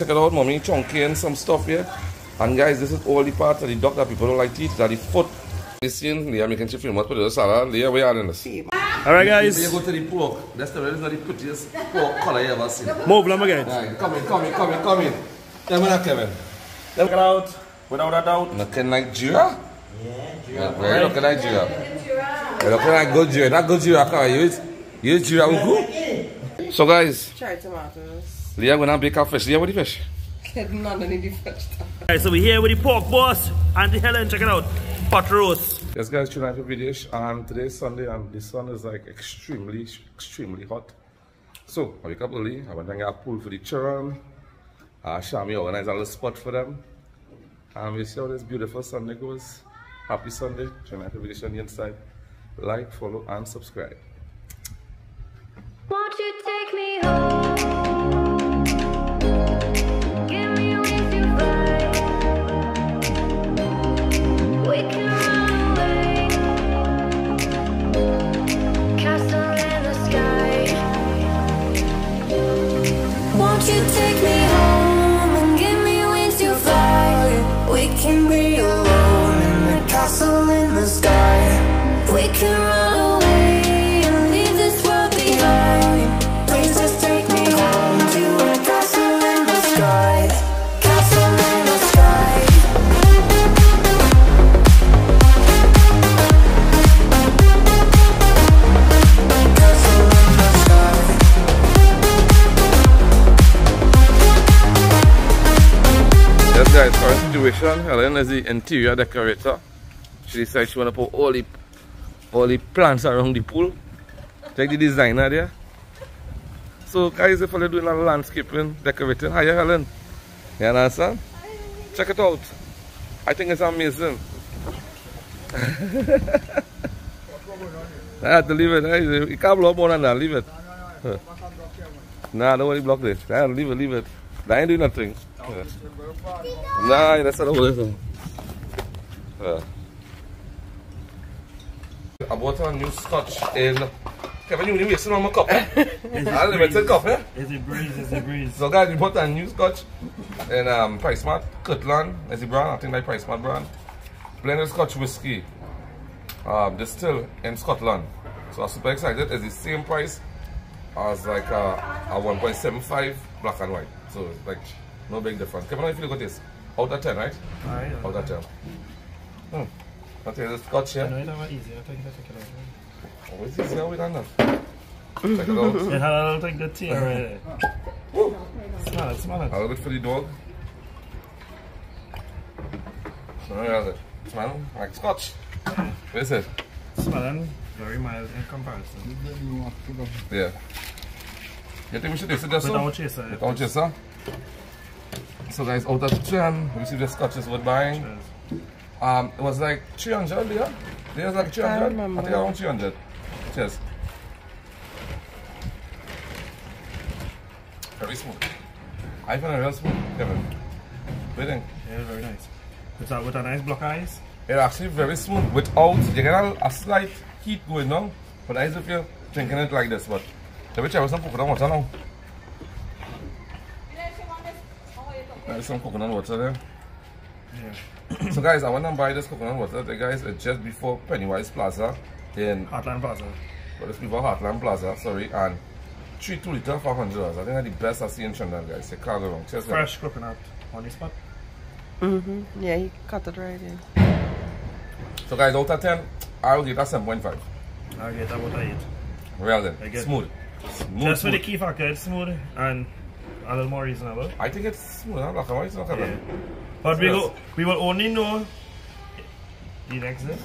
Check it out, mommy. Chunky and some stuff here. And guys, this is all the parts of the duck that people don't like to eat. That the foot. Listen, Leah making chicken famous for the salad. Leah, we are in this. Alright, guys. You go to the pork. That's the very prettiest pork color you ever seen. Move, let me get it. Come in. Tell me that, Kevin. Check it out. Without a doubt. Looking like Geera? Yeah, Geera. We're looking like Geera. We're looking like good Geera. Not good Geera. Come on, you eat Geera Roucou? So, guys. Try tomatoes. Leah, we're not bake our fish. Leah, what the fish? None of the fish. Alright, so we're here with the pork boss and the Helen. Check it out. Pot roast. Yes, guys, Trini Life Vedesh. And today's Sunday, and the sun is like extremely hot. So, I wake up early. I went and got a pool for the children. Shami organized a little spot for them. And we see how this beautiful Sunday goes. Happy Sunday. Trini Life Vedesh on the inside. Like, follow, and subscribe. Won't you take me home? Guys, current situation, Helen is the interior decorator. She decided she wanna put all the plants around the pool. Take the designer there. So guys, if you're doing a landscaping, decorating, hiya Helen. You understand? Check it out. I think it's amazing. I had to leave it. You can't blow up more than that, leave it. Nah, don't worry, block this. Leave it. That ain't doing nothing. Yeah. Nah, that's not over there. Yeah. I bought a new scotch ale. Kevin, you need wasting on my cup. It's a breeze. So guys, we bought a new scotch in PriceMart, Kirtland. It's a brand, I think like PriceMart brand. Blended scotch whiskey. Distilled in Scotland. So I'm super excited. It's the same price as like a 1.75 black and white. So it's like no big difference. Kevin, if you look at this, out of 10, right? Aye. Out of 10. Okay, this scotch here. I know it's not easy. I think I take it out. It's easier with that. Take it out. It had a little like the tea already. Woo! Smell it. A little bit for the dog. Smell it. Smell like scotch. What is it? Smelling very mild in comparison. Yeah. You think we should taste it just so? Without chaser. So guys, out of 10, we see the scotches we're buying. Cheers. It was like 300, Leah? Leah was like 300? I think around 300. Cheers. Very smooth. I find it real smooth, Kevin. What do you think? Yeah, very nice. With a nice block ice? It's actually very smooth. Without, you get a slight heat going on. But nice if you're drinking it like this. But let me try with some coconut water now. There's some coconut water there. Yeah. So guys, I went and buy this coconut water there, guys. It's just before Pennywise Plaza in Heartland Plaza. Well, it's before Heartland Plaza, sorry. And 3 2-liter for $100. I think that's the best I see in Trinidad, guys. You can't go wrong. Cheers, fresh guys. Coconut on the spot. Yeah, he cut it right in. So guys, out of 10, I'll give that 7.5. I'll get that what I eat. Well then, smooth. That's for the key factor. It's smooth and a little more reasonable. I think it's smooth, it's not yeah. But we will only know the next day.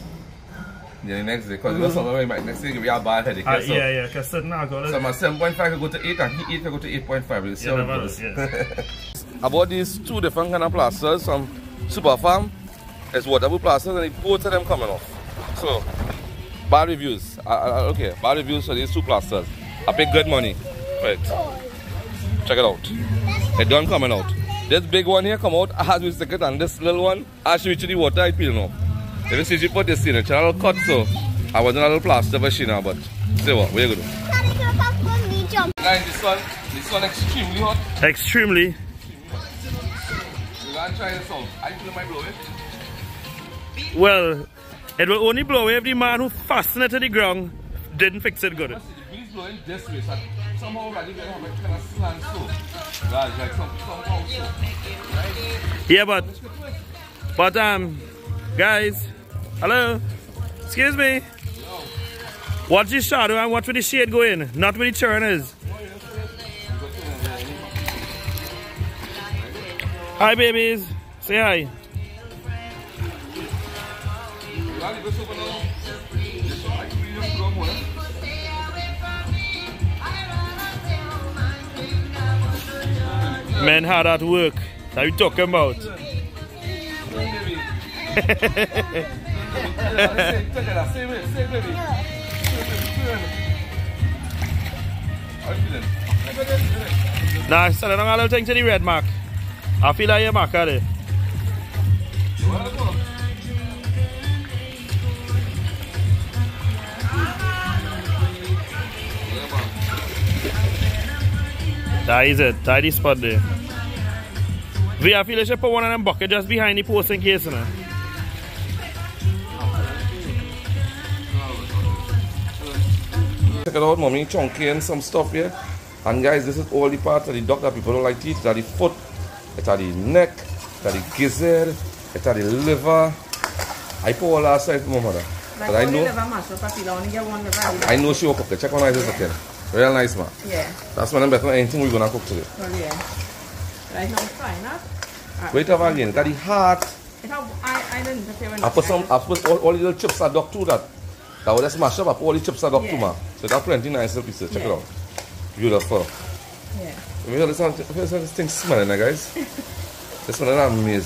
Yeah, the next day, because next day we have bad headache. Yeah, because certain alcohol. So my 7.5 will go to 8 and he 8 will go to 8.5. Yeah, that matters, yes. I bought these two different kind of plasters from Superfarm. It's waterproof plasters and both of them coming off. So, bad reviews. Okay, bad reviews for these two plasters. I paid good money. Right. Check it out. It done coming out. This big one here come out as we stick it, and this little one as we reach the water it peel now. If you see she put this in, it's a little cut, so I was in a little plaster machine now, but see what we're gonna do. Guys, this one extremely hot. Extremely. and try this out. I feel my blow wave. Well, it will only blow wave the man who fastened it to the ground didn't fix it good. He's blowing this way, so somehow rather than have it kind of slant so. Like somehow so. Right? Yeah, but guys, hello, excuse me. Hello. Watch the shadow and watch where the shade go in, not where the churn is. Hi babies, say hi. Men hard at work, that we talking about. Nah, so I don't have a little thing to the red mark. I feel like you're back at it. That is it. That is the spot there. I feel like you should put one of them buckets just behind the post in case. You know? Check it out, mommy. Chunky and some stuff here. And guys, this is all the part of the duck that people don't like to eat. That the foot. It's at the neck, it's at the gizzard, it's at the liver. I pour all that aside for my mother. Like but I know, liver, master, papi, only get one liver, I know she will cook it. Check how nice it's cooking. Real nice, man. Yeah. That's one of the better than anything we're going to cook today. Oh, yeah. Right now it's fine, huh? Wait a minute. It's at the heart. I didn't prepare when I put some, I put all the little chips I duck too. That will just mash up. I put all the chips I duck too, man. So that's plenty nice little pieces. Check it out. Beautiful. Yeah. This thing smelling, guys. This one is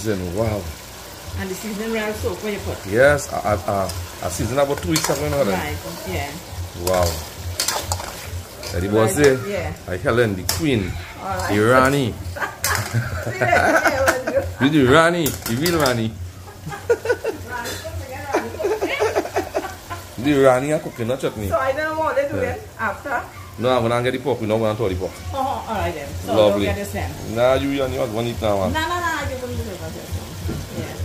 amazing. Wow. And the seasoning real soap where you put? Yes, I seasoned about 2 weeks ago. Right, yeah. Wow. That it was there. Yeah. Like Helen, the queen, right. The Rani. You the Rani, the real Rani. The Rani are cooking, not chutney. So I don't want to do it after. No, I'm gonna get the pork, we don't want to throw the pork. Oh, alright then. So lovely. Don't get this then. Nah, you and yours won't eat now. Nah, I just want to do it. Yeah.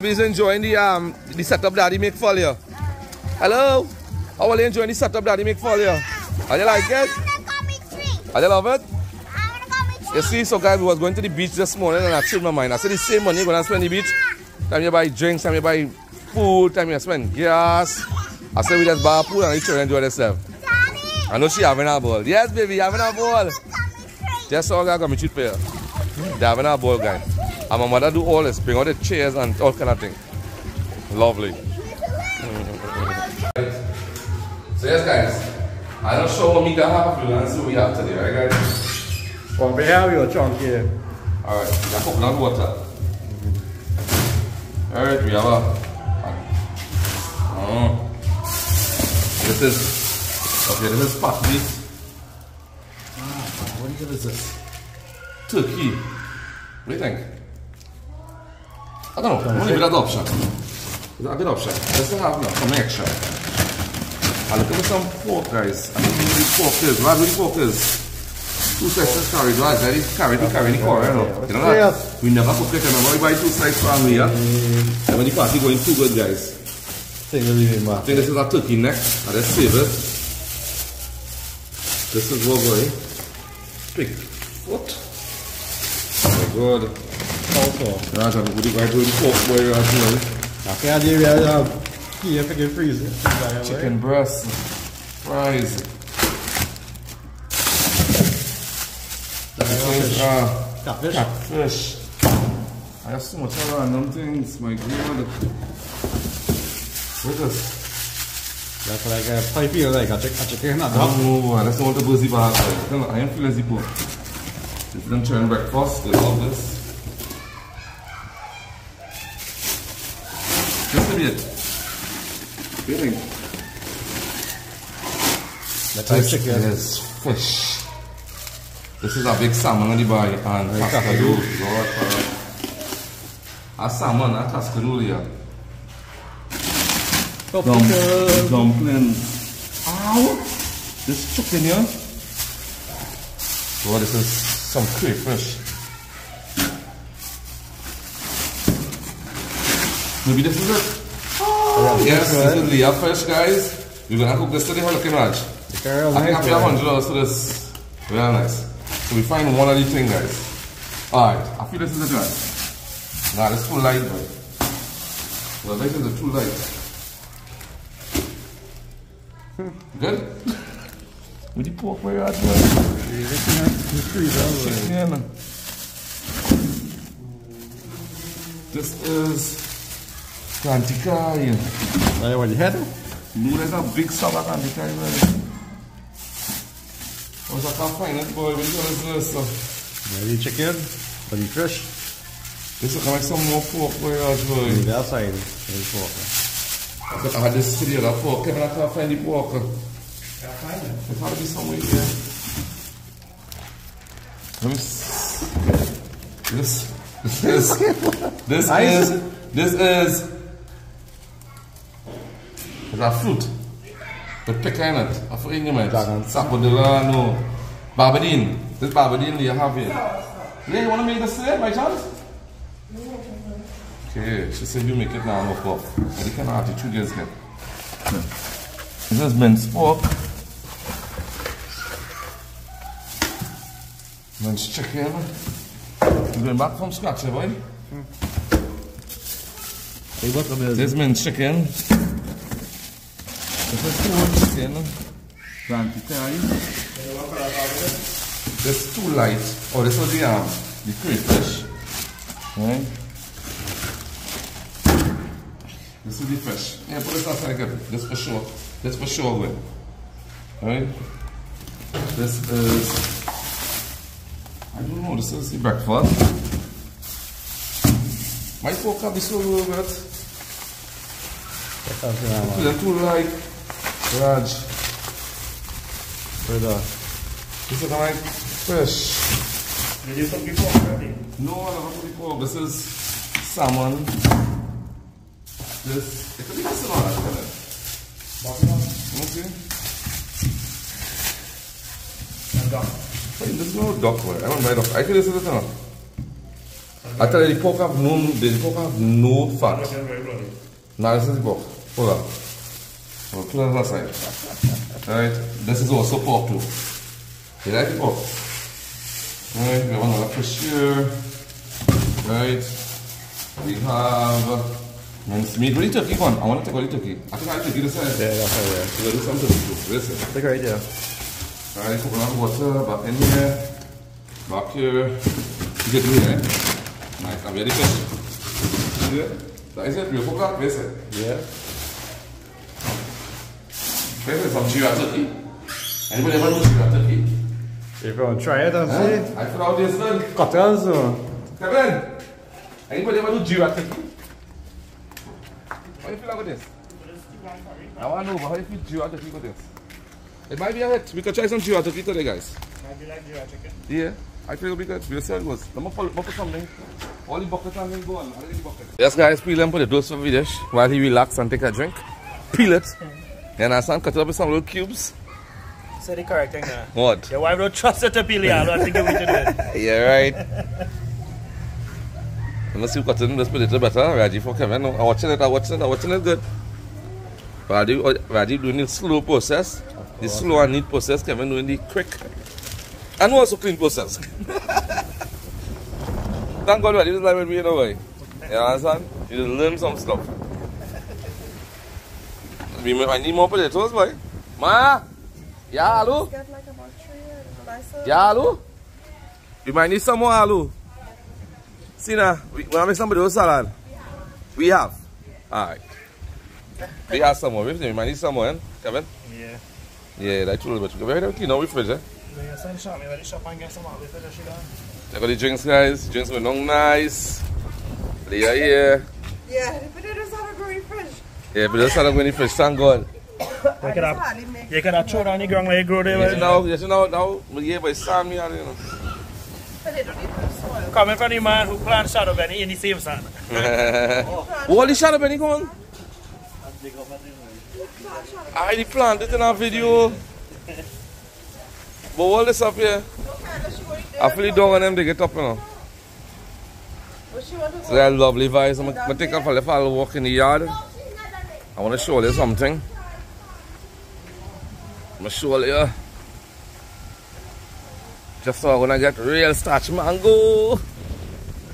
Please enjoying the setup that he make for you. Hello? How are you enjoying the setup that he make for you? Are you like it? Are you love it? You see, so guys, we was going to the beach this morning and I changed my mind. I said the same money you're gonna spend on the beach. Time you buy drinks, time you buy food, time you spend gas. I said we just buy food and you should enjoy yourself. I know she having a ball. Yes, baby, having a ball. That's all I got me treat for her. They're having a ball, guys. And my mother do all this, bring all the chairs and all kind of thing. Lovely. So yes, guys. I don't show me that half and see what we have today, right, guys? Well, we have your chunk here. All right, we got coconut water. All right, we have this is. Okay, this is part meat. What the hell is this? Turkey. What do you think? I don't know. I'm going to give it an option. Is that a good option? Let's have some extra. I'll look at some pork, guys. I don't know where the pork is. Right, where the pork is? Two slices carried. Right, that is carried. We carry the corn, you know that? We never cook it. Remember, we buy two slices from here. And when the party going too good, guys. I think this is a turkey neck. I'll just save it. This is what we're going. What? Oh my god. Also. I'm going to go to the pork boy right now. I can't do that. Here, if I can freeze it. Chicken breast. Fries. Catfish. Catfish. I have so much random things. My god. What is this? That's like a 5 year like a chicken. I don't know, that's all the busy bars. I am feeling zippo. This is them churn breakfast, they love this. This will be it. What do you think? That's a chicken. Yes, fish. This is a big salmon on the bar and cascadou. Lord, a salmon, a cascadou here. Dumplings. Ow! This chicken here. Oh, this is some crayfish. maybe this is it. Oh, yes, this is Leah fish, guys. We're gonna cook this today. How looking, Raj? I think I paid $100 to this. Very nice. So we find one of these things, guys. Alright, I feel this is it, guys. Nah, that's too light, bro. The lighters are too light. Good? Would you pork where you're at, bro? Yeah, this is Kantikai. I already had it? No, there's a big sub of Kantikai, bro. I can't find it, boy. What is this? Ready chicken? Pretty fresh. This is like some more pork where you're at, bro. The other side is pork. I had this city of that pork. Kevin, I can't find the pork. There's gotta be somewhere here. Let me see. This is a fruit. The pecan nut. I forget the name. Sapodilla, no. Barbadine. This Barbadine you have here. Leah, you wanna make this today by chance? Okay, she said you make it now, no pork. And you can have the 2 days here. This is minced pork. Minced chicken. You're going back from scratch, eh, boy? This minced chicken. This is cold chicken. This is too light. Oh, this is the crayfish. Right? This is the fish. Yeah, put this outside again. This for sure. That's for sure, boy. Alright? This is... I don't know, this is the breakfast. My pork can be so good, but... They're too light. Raj. Brother. This is like fish. Did you put the pork already? No, I never put the pork. This is salmon. This... It could be this one, actually. Okay. And duck. Wait, there's no duck for it. I don't buy duck. I can listen to this one. I tell you, the pork have no fat. Now this is the pork. Hold on. I'll put it on that side. Alright, this is also pork too. You like the pork? Alright, we have another fish here. Right. We have... Minced meat. Where the turkey gone? I want to take all the turkey. I think I'll take this side. Yeah, that's right, yeah. We'll do some turkey too. Listen. Take right there. Alright, put on water, back in here. Back here. You get me, eh? Nice, I'm ready to fish. See it? That is it. We'll cook that. Listen. Yeah. Listen, some Geera turkey. Anybody ever know Geera turkey? Everyone try it and see it. I put out this one. Cut it also. Kevin! Anybody ever know Geera turkey? How do you feel about this? I want to know, but how do you feel Geera turkey with this? It might be a hit. We could try some Geera turkey today, guys. Might be like Geera chicken. Yeah, I feel it'll be good. We'll see how it goes. Let me put something. All the buckets are going to go on. Yes, guys, peel them for the dose for Videsh while he relax and take a drink. Peel it. And I cut it up with some little cubes. So the correct thing now. What? Your wife don't trust her to peel it. I don't think we should do it. Yeah, right. Unless you cut it in, just put it a better, Raji, for Kevin. I'm watching it, I'm watching it good. Raji doing the slow process, the slow and neat process, Kevin doing the quick and also clean process. Thank God Raji doesn't like with me in a way. You understand? You just learn some stuff. I need more potatoes, boy. Ma! Yeah, aloo? Yeah, aloo? You might need some more aloo. Sina, we want to make somebody else salad? We have. Yeah. Alright. We have some more. We might need some more, eh? Kevin? Yeah. Yeah, that's true. But we have to clean out the fridge, eh? Yeah, send shop. We have to shop and get some more. Check out the drinks, guys. Drinks were long nice. They are here. Yeah, the potatoes are not going in the fridge. Yeah, potatoes are not going in the fridge. Thank God. You can have throw down the ground like you grow there, right? Yes, you know. Now, yeah, but it's sand, you know. But they don't need to spoil. Coming from the man who plants Shadon Beni in the same sand. What is Shadon Beni going? I planted it in our video. But all this up here, I feel the dog and them, they get up, you know. So they're lovely vibes. I'm going to take off a little walk in the yard. I want to show you something. I'm going to show you. Just so I'm going to get real starch mango.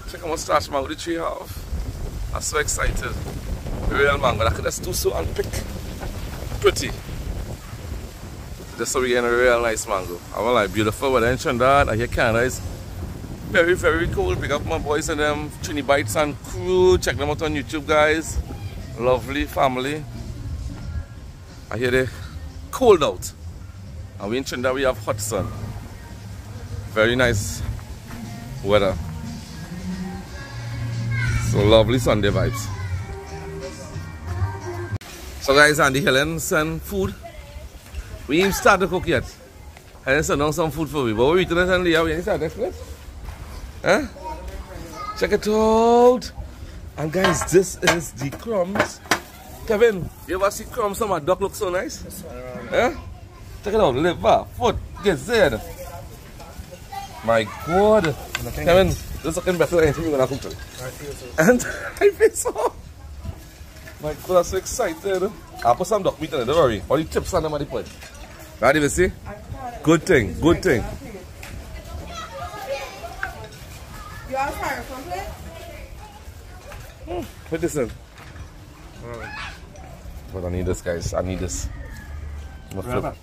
Check out my starch mango the tree have. I'm so excited. Real mango. That could just do so and pick. Pretty. Just so we get a real nice mango. I want like beautiful weather in Trinidad. I hear Canada is very, very cold. Pick up my boys and them. Trini Bites and Crew. Check them out on YouTube, guys. Lovely family. I hear they cold out. And we in Trinidad, we have hot sun. Very nice weather. So lovely Sunday vibes. So guys, Andy Helen sent food. We ain't started to cook yet. Helen sent down some food for me. But we're eating it and Leah, we ain't started to huh? Check it out. And guys, this is the crumbs. Kevin, you ever see crumbs on my duck look so nice? Huh? Check it out, liver, foot, gizzard. My God, Kevin, this is looking better than anything we're gonna cook today. I feel so. And I feel so. My God, I'm so excited. I'll put some duck meat in it, don't worry. All the chips on them at the point. Right, you see? Good thing, good thing. You are styrofoam plate? Put this in. But I need this, guys. I need this. I'm gonna flip.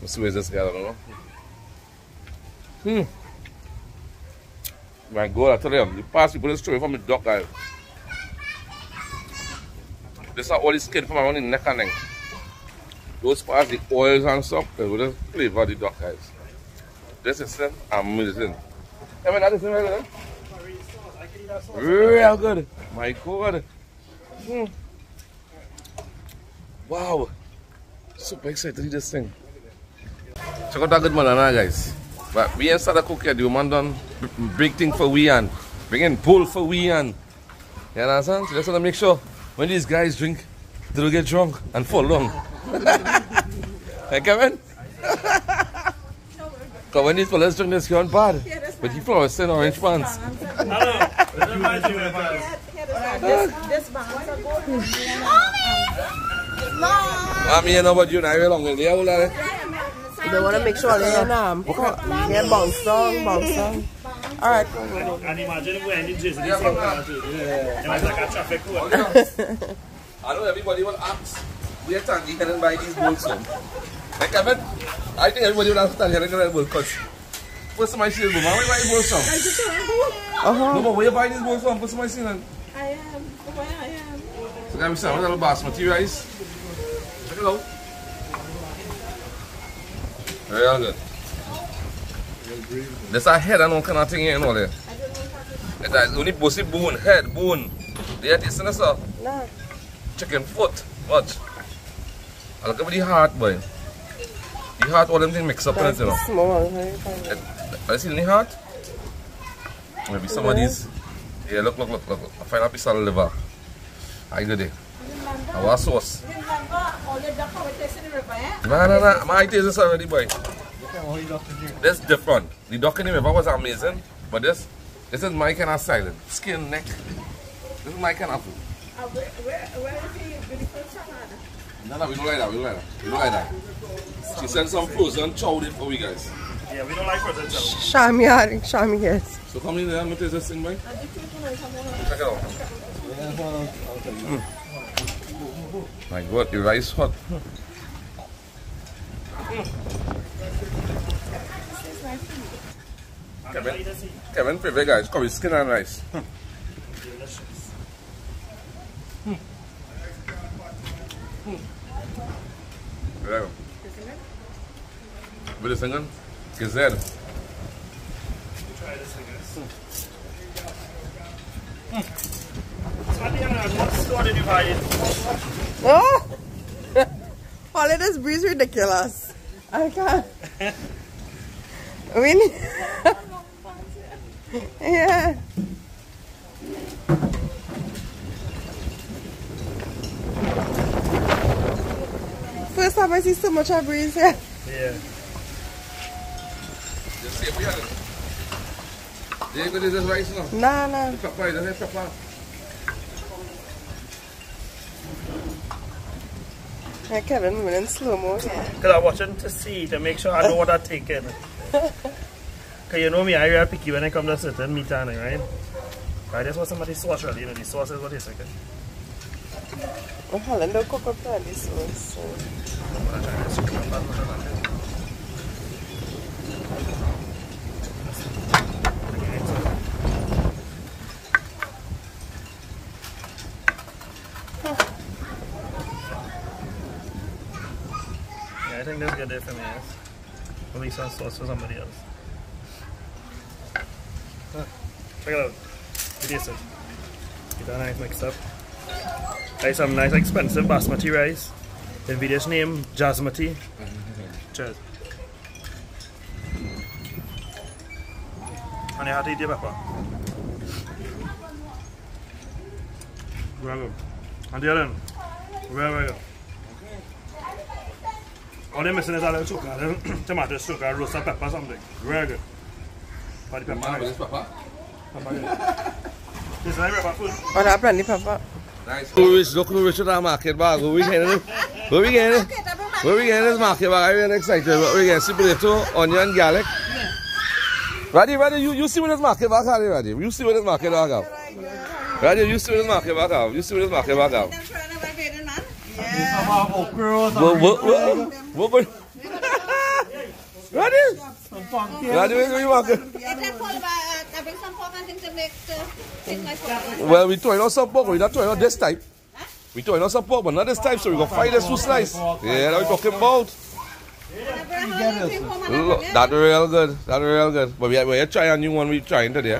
Let's see where's this guy, I don't know. My God, I tell you, the past people just throw it from the duck guy. This is all the skin from around the neck and neck. Those parts, the oils and stuff, they will just flavor the duck guys. This is it, I'm missing. I mean, that is it, real good. My God. Wow. Super excited to eat this thing. Check out that good banana, guys. But we ain't started cooking. The woman done big thing for we and bringing pool for we and you understand? So just want to make sure when these guys drink, they don't get drunk and fall long. Hey Kevin? Because when these fellas drink, this gone bad. But he probably said orange pants. I'm here now, but you and I were longer. How old are they? They want to make sure they are not. Yeah, bounce down, bounce down. All right. And imagine if we ended Jason. It was like a traffic code. I know everybody will ask, where Tandy Helen buy these bolts from? Like, I think everybody will ask Tandy Helen buy bolts because first time I see this bolt, where do you buy bolts from? No, but where you buy these bolts from? First time I see them. I am. So, guys, we start with a little basmati rice. Check it out. Real good. There's a head and all kind of thing here, you know. There's only pussy bone, head, bone. They are this and stuff. No. Chicken foot. Watch. I look over the heart, boy. The heart, all them things mix up in it, you know. Small. Are you seeing the heart? Maybe some of these. Yeah, look. I find a piece of liver. I got it. Our sauce. No. My taste is already, boy. This is different. The duck in the river was amazing, but this is my kind of silent. Skin, neck. This is my kind of food. Where is the beautiful chowder? No, we don't like that. She sent some frozen chowder for we guys. Yeah, we don't like frozen chowder. Shami, yes. So come in there and taste this thing, boy. Check it out. My God, the rice hot. Kevin, favorite guys, curry skin and rice. Delicious. Hello. What is it? Gizzard. Try this again. Oh! All of this breeze ridiculous. I can't. We need. Yeah. First time I see so much of breeze here. Yeah. Just see if we had it. You ain't gonna do this rice now? Nah. Pepper, you don't have pepper. Hey Kevin, we're in slow-mo. Because I'm watching to see to make sure I know what I'm taking. Because you know me, I'm real picky when I come to certain meat and right? I just want somebody sauce, really. You know, the sauce is what it's like. Oh, Helen, don't cook up brandy sauce. I'm trying to scoop up that. I think that's good there for me, yes. At least on sauce for somebody else. Huh. Check it out. It is it. Get that nice mixed up. I have some nice expensive basmati rice. The Vedesh name, Jasmati. Cheers. And you have to eat your pepper. Very good. And the other one. Very good. All they're missing is a little sugar, tomato sugar, roast and pepper or something. Very good. But the pepper is pepper. This is like pepper food. Oh, that's brandy pepper. Nice. Look who Richard our market bag. Where we getting this market bag? I'm really excited. What we getting? See potato, onion, garlic. Ready? You see what this market bag have, ready? You see what this market bag have. Ready? You see what this market bag have. You see what this market bag have. Well, we throwing out some pork, we're not throwing out this type. We throwing out some pork, but not this type, so we gonna find this two slice. Yeah, that we talking about. That real good, But we're trying a new one, we're trying today.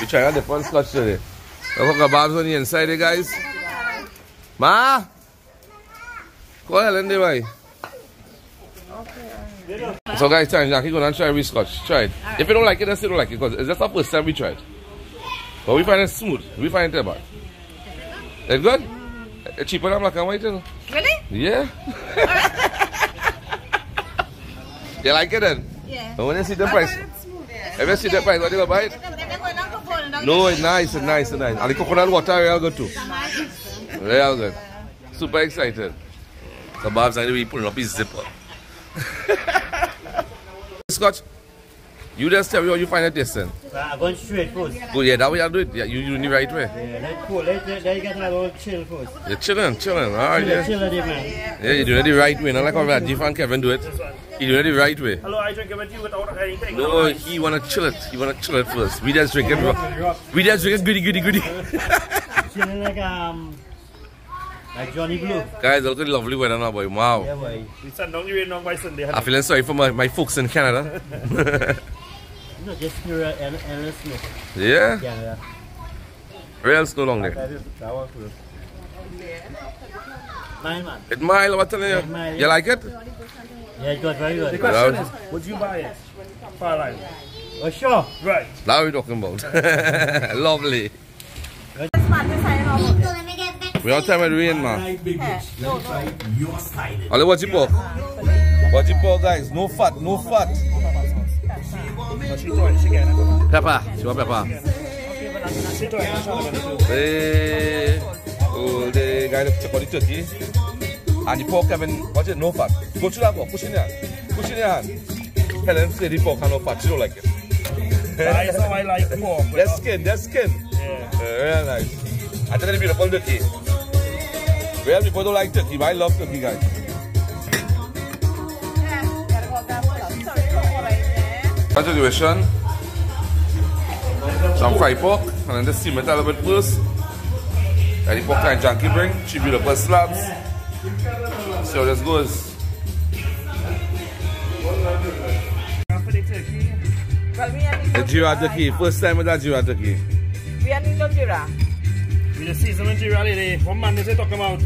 We're trying a different scotch today. Look at kebabs on the inside, eh, guys. Ma? Helen, okay. So guys, thanks. Now keep going and try every scotch. Try it. Right. If you don't like it, then say you don't like it, because it's just the first time we tried. But we find it smooth. We find it bad. It's good? It's cheaper than black and white, you know? Really? Yeah. Right. You like it then? Yeah. But when you see the price. Smooth, yeah. If you see the price, what do you buy it? No, it's nice, it's nice. And the coconut water real good too. Real good. Super excited. The Bob's anyway pulling up his zipper. Scotch, you just tell me how you find it tasting. I'm going straight first. Oh yeah, that way I'll do it. Yeah, you in the right way. Yeah, that's cool. Let you get my little chill first. You're chilling. Alright, yeah. Yeah, you're doing it the right way. Not like how Rajiv and Kevin do it. You're doing it the right way. Hello, I drink it with you without anything. No, he wanna chill it. He wanna chill it first. We just drink it raw. We just drink it goody. Chilling like like Johnny Blue. Guys, look at the lovely weather now, boy. Wow. Yeah, boy. It's a long rain now by Sunday. I'm feeling sorry for my folks in Canada. No, just pure endless snow. Yeah? Canada. Real snow long there. That was good. Mile, man. It's mild, I'm telling you. Mile, yeah. You like it? Yeah, it got very good. The question is, would you buy it? Far line. Oh, sure. Right. Now we're talking about. Lovely. We all time at rain, man. No. Only watch your pork. Watch your pork, guys. No fat. Pepper. She want pepper. Hey. Oh, the guy looks for the turkey. And the pork, Kevin, watch it, no fat. Go to that pork. Push in your hand. Helen say the pork and no fat. She don't like it. That's how I like pork. That's skin. Yeah. Real nice. I think it's beautiful turkey. Well, people don't like turkey, but I love turkey, guys. Continuation. Some fried pork, and then just steam it a little bit first. And the pork kind of junkie bring, she beautiful slabs. See how this goes. The Geera turkey, first time with that Geera turkey. We are in the Geera. The season of Geera lady. What man is he talking about?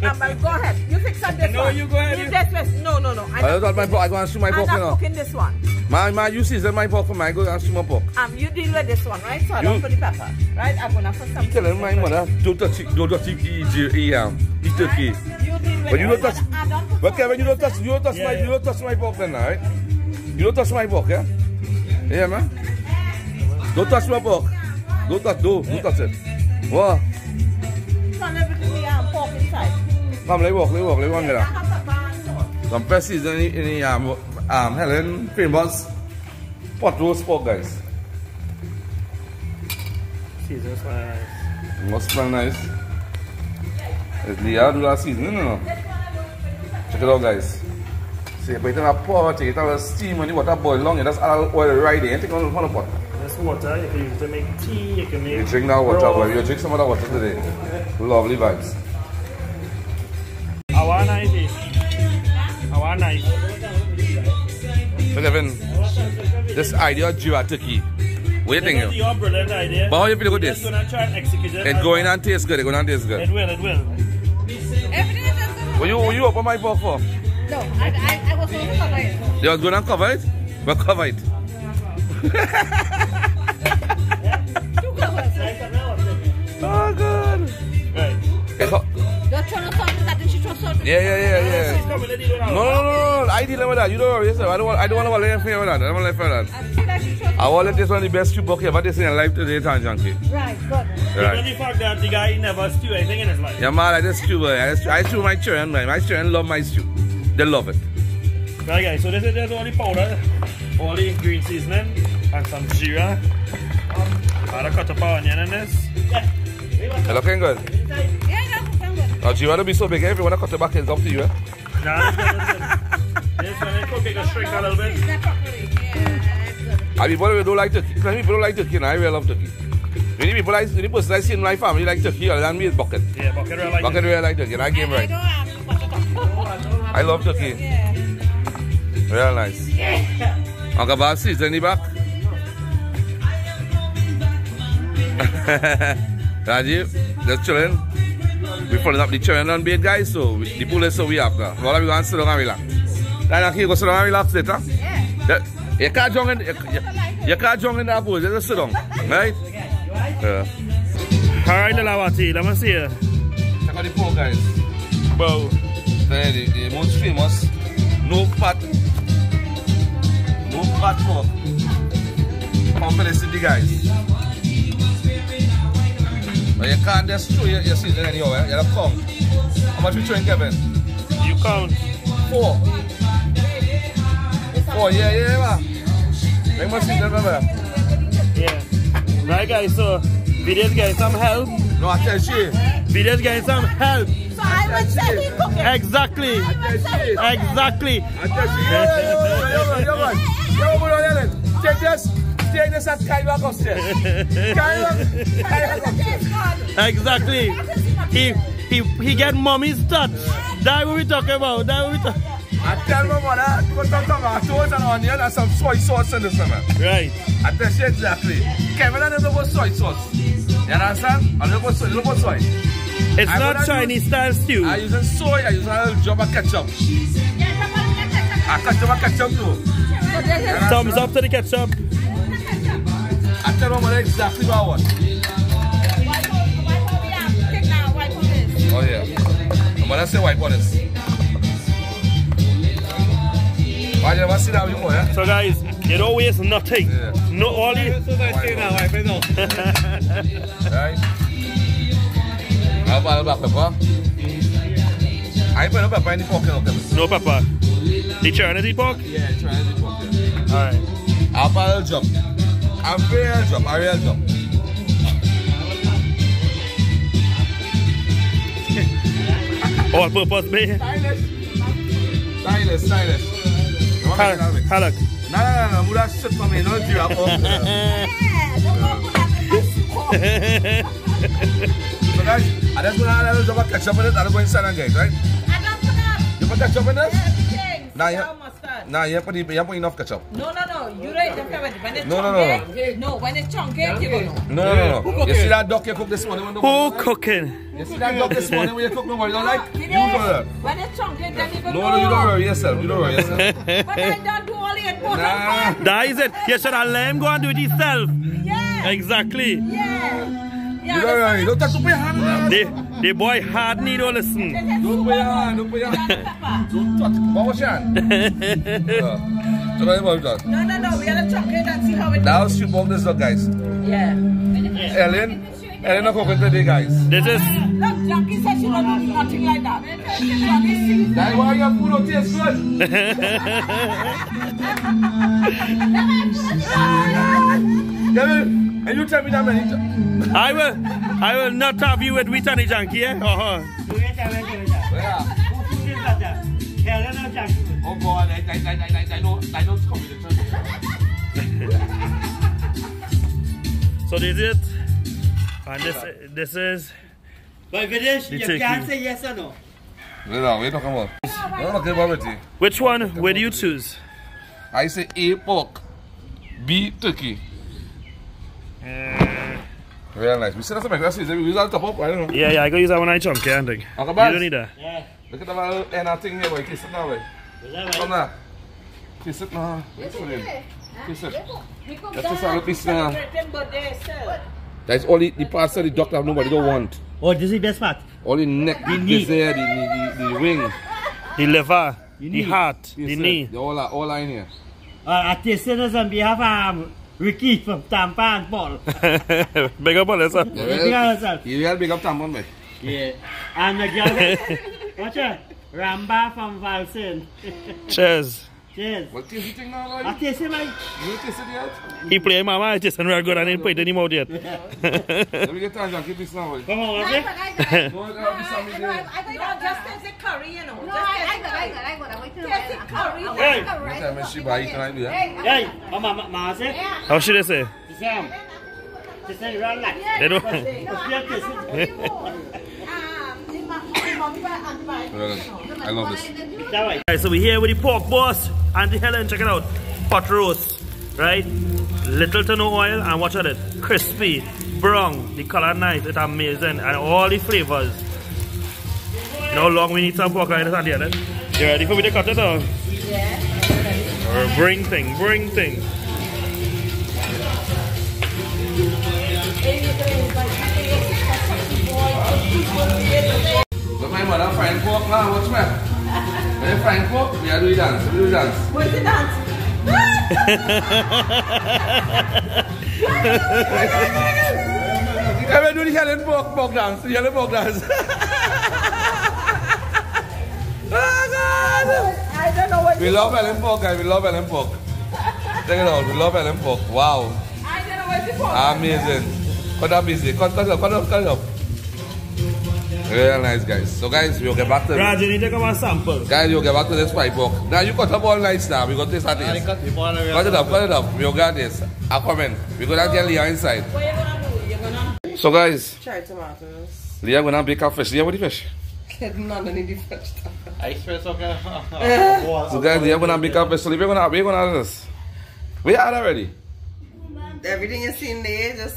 Go ahead. You fix up this one. No, you go ahead. No. I don't my pork. I go and shoot my pork. I'm not cooking this one. Ma, you season my pork for me. I go and shoot my pork. You deal with this one, right? So I don't put the pepper, right? I'm gonna put some. You telling my mother don't touch eat turkey. But you don't touch. But Kevin, you don't touch my pork then, right? You don't touch my pork, yeah? Yeah, man. Don't touch my pork. Don't touch, don't touch it. What? Come, let me walk. Let me walk there. Some fresh season in Helen, famous pot roast pork, guys. Season smell nice. Must smell nice. It's Leah do that season, you know. Check it out, guys. See, but you don't have power, you don't have steam when the water boils long, you just add oil right there. You take out the pot. That's water, you can use it to make tea, you can make... You drink that water, bro. You drink some of that water today. Lovely vibes. Our knife is... Our knife. So Kevin, this idea of Geera Turkey, what do you think? It's your brilliant idea. But how do you feel about this? Going to try and execute it. It's going and taste good, it's going and taste good. It will, it will. Everything is good. What you open my box for? No, I was going to cover it. You was going to cover it? We'll cover it. Oh God! Right. Don't throw no salt in that, and she throws salt. Yeah. No. I deal with that. You don't worry, sir. I don't want to let you with that. I don't want to let you with that. I want to let this one the best you book ever this in your life today, Tanjanki. Right, good. Right. Even the fact that the guy never stew anything in his life. Yeah, man, I just stew. I stew my children. My children love my stew. They love it. Right, guys. So this is just all the powder, all the green seasoning, and some jeera. I'll cut up our onion in this. You're looking good. Yeah, looking good. Now, jeera don't be so big. If you want to cut it back, it's up to you. Nah, this one is cook it to shrink a little bit. Yeah, people don't like turkey. Many people don't like turkey, and I really love turkey. Many people, many person I see in my family like turkey, other than me is bucket. Yeah, bucket really like turkey. Bucket really like turkey, and I game right. I love turkey. Yeah. Real nice. Yeah. Uncle Babsi is in the back. Rajiv, just chilling. We're pulling up the children on bed, guys, so the pool is so we have now. We're going to sit down and relax. Then you go sit down and relax later. Yeah. You can't jump in, you can't jump in that pool, just sit down, right? Yeah. Alright, Lawati, let me see you. Check out the pool, guys. Bro, the most famous, no fat. No fat pork. Come and see the guys. But you can't just throw your season anyhow, eh? You have to count. How much you throwing, Kevin? You count. Four, yeah. Make my season, remember? Yeah. Right, guys, so we just get some help. No, I tell you. We just get some help. So I would say we cook it. Exactly. I Take this as kayak upstairs. Kayak upstairs. Exactly. He get mommy's touch. That's what we talking about. I tell my mother to put some tomatoes and onion and some soy sauce in this summer. Right. I tell you exactly. Kevin and little soy sauce. You understand? A little soy. It's not Chinese style stew. I use soy. I use a little drop of ketchup. I cut some ketchup too. Thumbs up to the ketchup. I tell my mother exactly what I want. White now. Oh yeah. My mother said white on this. Why you ever see that before, yeah? So guys, it always nothing. Yeah. No all it. Right. How about the pepper? I put no pepper in the pork. No pepper. The Trinity pork? Yeah, Trinity pork. Alright. A real jump. All purpose, baby. Stylish. Halak. No. Mula shit for me. No, you are pork. So guys, I just want a little jump of ketchup in it. I don't go inside and get, right? You put ketchup in it? Nah, you haven't put enough ketchup. No. You right, when it's chunky. No, when it's chunky, you go. No. You see that duck you cook this morning? Who cooking? You see that duck this morning when you cook, nobody don't like? You go. When it's chunky, then you go. No, you don't worry yourself. But I don't do all it. Nah. That is it. You should have let him go and do it himself. Yeah. Exactly. Yeah. You don't worry. Don't touch your hand. The boy hard need to listen. Don't put your hand. Don't touch. Bow your hand. Tell me about that. No, no, no. We gotta chuck it and see how it. Now she bomb this dog, guys. Yeah. Ellen, Ellen, no cooking today, guys. This is. Look, Jackie said she won't do nothing like that. That's why your food tastes good. Kevin. And you tell me that many times. I will not have you with Witani Junkie, eh? Uh-huh. Oh God, I don't copy the church. So this is it. And this is. But Vedesh, you can't say yes or no. What are you talking about? I'm not talking about it. Which one would you choose? I say A, pork. B, turkey. Real nice. We said that's a microscope. We use that top up. I don't know. Yeah, yeah. I go use that when I jump. Can't I? You don't need that. Yeah. Look at that little thing here, boy. Kiss it now, boy. Come now. Kiss it now. Kiss it. Kiss it. That's just a little piece now. That's all the parts that the doctor have nobody don't want. Oh, this is the best part. All the neck, the knee, the wing, the liver, the heart, the knee. All are in here. I tasted this on behalf of. Ricky from Tampa and Paul. Big up on yourself. Big up yourself. You got big up Tampa, man. Yeah. And the girl, watch her. Ramba from Valsin. Cheers. Cheers. What is eating now, Lloyd? I taste it, like. You taste it yet? He play Mama, I taste it real good. I didn't put it anymore yet. Let me get time, Jackie. This now, Lloyd. Come on, okay? I thought just taste the curry, you know. No, I got. Hey, Mama said. How should I say? She said, relax. They don't. I love this. Alright, so we're here with the pork boss and the Helen. Check it out. Pot roast, right? Little to no oil and watch it. Crispy, brown, the color nice. It's amazing and all the flavors. You know how long we need some pork like this at the end? You ready for me to cut it off? Yeah. Or bring thing. Look, my mother frying pork now, watch me. When you frying pork, we are doing dance, What's the dance? I'm doing the Helen pork dance, the yellow pork dance. I don't know what we love Helen pork, guys. We love Helen pork. Check it out. We love Helen pork. Wow. I don't know what's the pork. Amazing. Cut up busy. Cut up. Real nice, guys. So, guys, we'll get back to Raj, you need to come and sample. Guys, you'll get back to this fried pork. Now, you cut up all night now. We're going to taste that. Cut it up. We'll get this. I'll come in. We're going to get Leah inside. What are you going to do? You're going to... So, guys. Try tomatoes. Leah going to bake up fish. Leah, what the fish? Not any different stuff. I swear, okay. So guys, you're gonna make up a sleep. We're gonna have this. We are already. Everything you see in there, just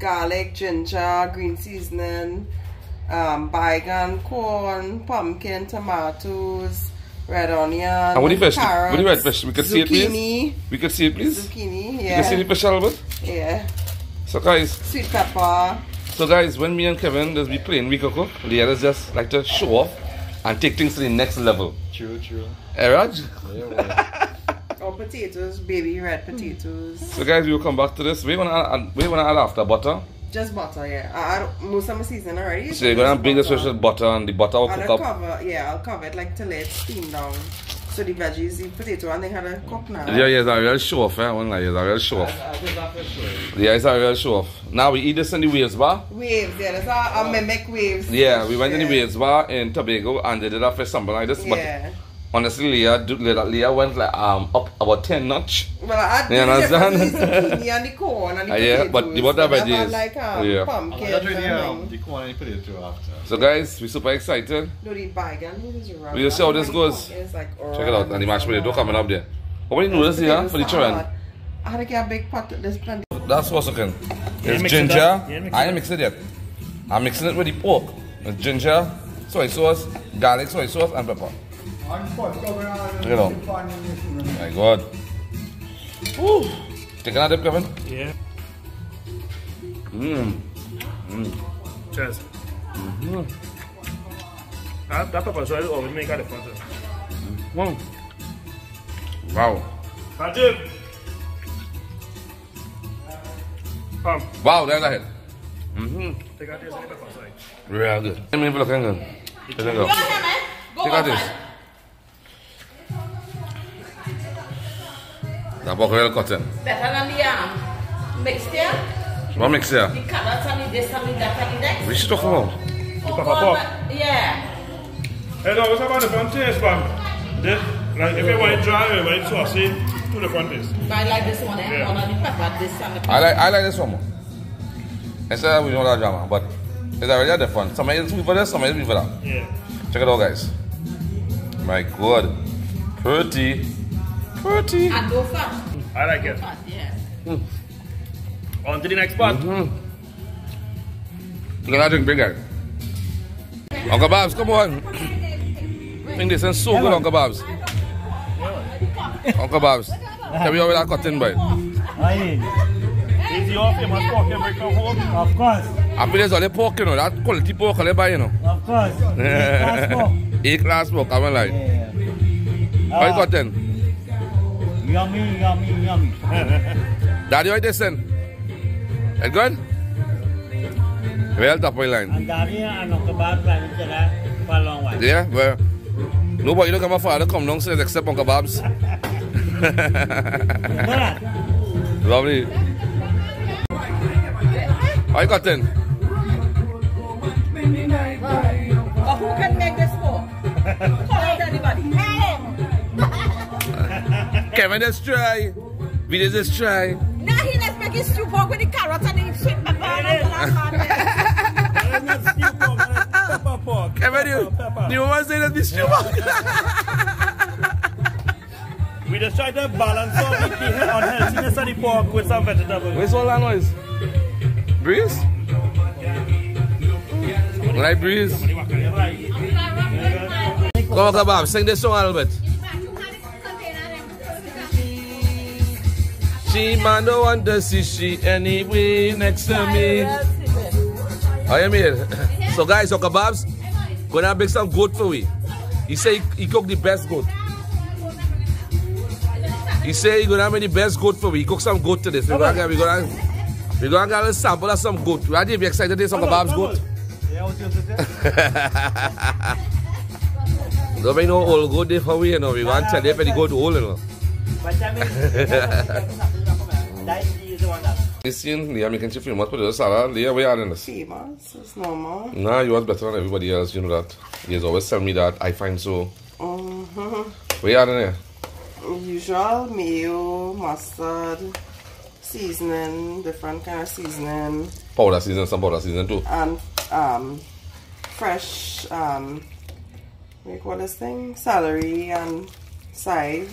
garlic, ginger, green seasoning, bacon, corn, pumpkin, tomatoes, red onion. And what do you fish? Carrots, what do you red fish? We could see it, please. We could see it, please. Zucchini. Yeah. You can see the fish a little bit. Yeah. So guys. Sweet pepper. So guys, when me and Kevin just be playing, we cook. Leah just like to show off and take things to the next level. True. Hey, Raj? Yeah, or potatoes, baby red potatoes. So guys, we'll come back to this. We're gonna add after butter. Just butter, yeah. I add most of my seasoning already. So you're gonna bring this fish with butter and the butter will cook up. I'll cover it like till it's steamed down. So the veggies, the potato, and they had a cook now. Yeah, yeah, it's a real show off, eh? It's a real show off. Yeah, it's a real show off. Now we eat this in the Waves Bar. Waves, yeah, that's our mimic Waves. Yeah, we went in the Waves Bar in Tobago and they did a fish something like this. Yeah. But honestly, Leah went like up about 10 notch. Well, I did zucchini and the corn and the potatoes. Yeah, but the water veggies. Like pumpkin. The corn and the potato after. So guys, we're super excited. No, the bacon. We'll see how this goes. Like check it out, and the mashed potato coming up there. How many noodles here for the children? I had to get a big pot. There's plenty. That's what's cooking. There's ginger. I ain't mixed it yet. I'm mixing it with the pork. There's ginger, soy sauce, garlic, soy sauce, and pepper. Check it out. My God. Woo! Take another dip, Kevin. Yeah. Cheers. That pepper sauce always make a difference. Wow. Rajib. Wow, that's a hit. Take out this. Yeah, good. Go. Take out this. That's real cotton. Better than the mixed here. What mixed here? The carrots and this and that and that. Which talk about? Yeah. Hey, no, what's about the front taste, fam? Like if you want it dry, you want it saucy, to the front taste. I like this one, eh? Yeah. One on the pepper, this and the pepper. I like this one more. Instead of we don't like drama, but it's already at the front. Somebody is sweet for this, somebody is sweet for that. Yeah. Check it out, guys. My God. Pretty. Pretty. And go fast. I like it. Fast, yeah. On to the next part. Look at that drink, big guy. Uncle Babs, come on. I think they sound so good, Uncle Babs. Uncle Babs, tell me how that cotton bite. Is your famous pork you bring from home? Of course. I mean, there's only pork, you know, that quality pork they buy, you know. Of course. A-class pork, I won't lie. How you cotton? Yummy, yummy, yummy. Daddy, what is this? It's good? Well, top of the line. And Daddy and Uncle Babs have been together for a long while. Yeah, well, nobody look at my father come downstairs except Uncle Babs. Lovely. How you got in? Who can make this for? Call out anybody. Kevin, let's try. We did this try. Now he let's make his stew pork with the carrots and the shrimp pepper and the last man. Pepper pork. Kevin, you want to say that this stew pork? We just try to balance out the unhealthiness of the pork with some vegetables. Where's all that noise? Breeze? Like breeze? Go on, Kabab, sing this song a little bit. She man don't want to see she anyway next to me. I am here. So guys, so Kabab's gonna make some goat for we. He say he cook the best goat. He say he gonna make the best goat for we. He cook some goat today. So we're gonna get a sample of some goat. Right? If you're excited today, some Kabab's goat. Don't make no old goat day for we, you know. We want to tell you if you go to old, you know. You seen Leah making you famous for the salad? Leah, where are you in this? Famous, it's normal. Nah, you are better than everybody else, you know that. He always tell me that, I find so. Where are you in there? Usual mayo, mustard, seasoning, different kind of seasoning. Powder seasoning, some powder seasoning too. And fresh, what do you call this thing? Celery and side.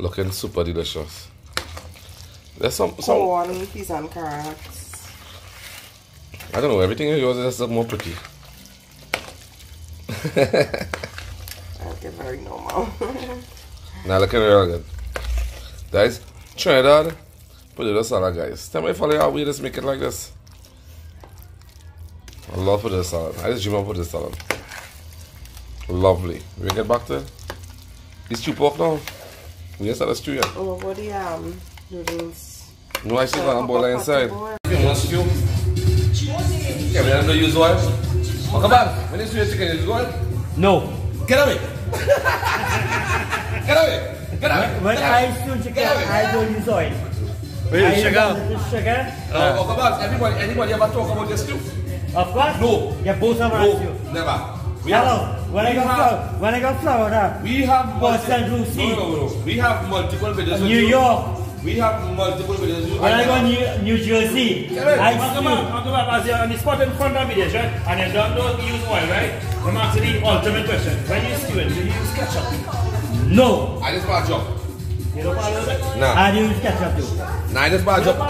Looking super delicious. There's some corn, peas and carrots. I don't know, everything in yours is just more pretty. Okay, very normal. Now looking real good. Guys, Trinidad, potato salad, guys. Tell me if I like how we just make it like this. I love potato salad. I just dream of potato salad. Lovely. We get back to this stew pork now. We just had a stew here. Oh, what the noodles? No, I still got a bowl inside. You want stew? Yeah, we don't use oil. Oh, come on. When you stew your chicken, you use oil? No. Get away. Get away. Get away. When I stew chicken, I don't use oil. Wait, sugar. Sugar? Oh, come on. Anybody ever talk about your stew? Of course. No. You both have a stew. No, never. Hello. When I got Florida, we have multiple videos. New York, we have multiple videos. When I got New Jersey, I come up as you're on the spot in front of videos, right? And you don't know use oil, right? I'm asking the ultimate question. When you stew it, do you use ketchup? No. I just bought a job. You don't buy a little bit? No. I do use ketchup too. No, I just bought a job. No,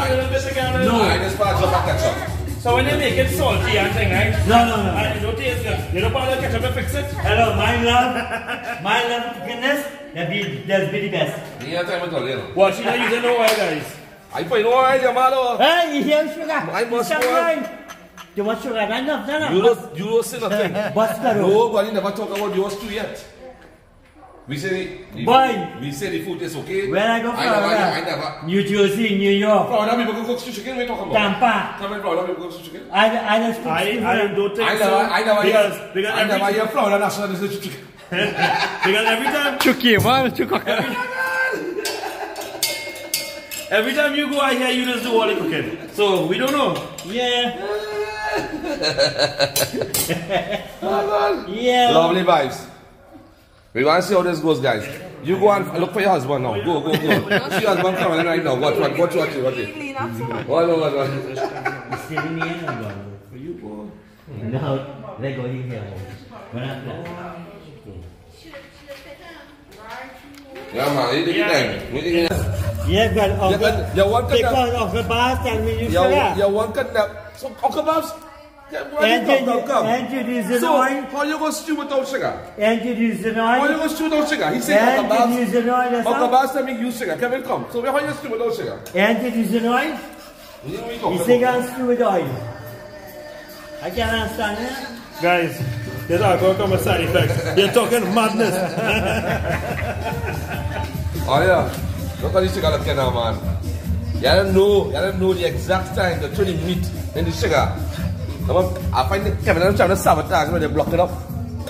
I just bought a job of ketchup. So when you make it salty and thing, right? No. It don't taste good. You don't want to ketchup and fix it? Hello, my love for goodness, that'll be the best. Yeah, time to you. Well, she's not using no oil, guys. I put no oil, your mother. Hey, you hear sugar? I must oil. You want sugar? I love that. You don't say nothing. Nobody never talk about yours too yet. We say the Bye. We say the food is okay. When I go Florida, New Jersey, New York. Florida people go cook chicken. We talk about Tampa. Florida people cook chicken. I don't think so. I never hear Florida national is chicken. Because every time chicken, man, every time you go out here, you just do all the cooking. So we don't know. Yeah. Yeah. Lovely vibes. We want to see how this goes, guys. You go and look for your husband now. Go, go, go. See your husband coming right now. Watch. You go. No, they go in here. Yeah, man. You take time. Yeah, but because of the bath and we use that. You want to so Uncle Bob's. Introduce so, how you going to stew without sugar? Introduce the oil. How you going to stew without sugar? He said, Uncle Bob's doesn't use sugar. Kevin, come. So, how you going to stew without sugar? Introduce the oil. He said, I'm stew with oil. I can't understand it. Guys, there's alcohol come with side effects. They're talking madness. Oh, yeah. Look at this cigar now, man. You don't know the exact time to turn the meat in the sugar. I find that Kevin and them trying to sabotage when they block it up.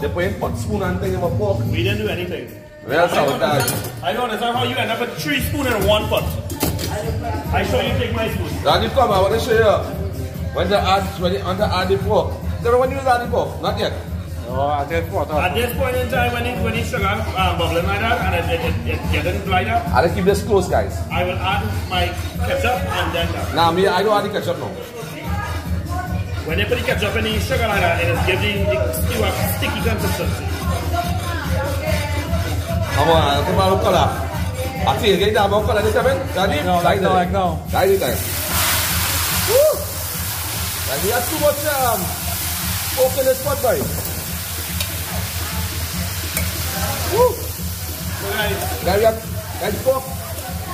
They put in pot spoon and thing in my pork. We didn't do anything. Real sabotage. I don't understand how you end up with 3 spoons in one pot. I show you take my spoon. Now you come, I want to show you. When they add the pork. So when you add the pork? Not yet. No, at this point. At this point in time when the sugar bubbling like that and it getting dry up. I'll keep this close, guys. I will add my ketchup and then that. Nah, me, I don't add the ketchup now. When they put the ketchup in the sugar like that, it is giving the stew a sticky consistency. Come on, I'll come out of color. I see you get that about color, Daddy? No. Daddy, time. Woo! And we have too much pork in this pot, guys. Woo! Guys,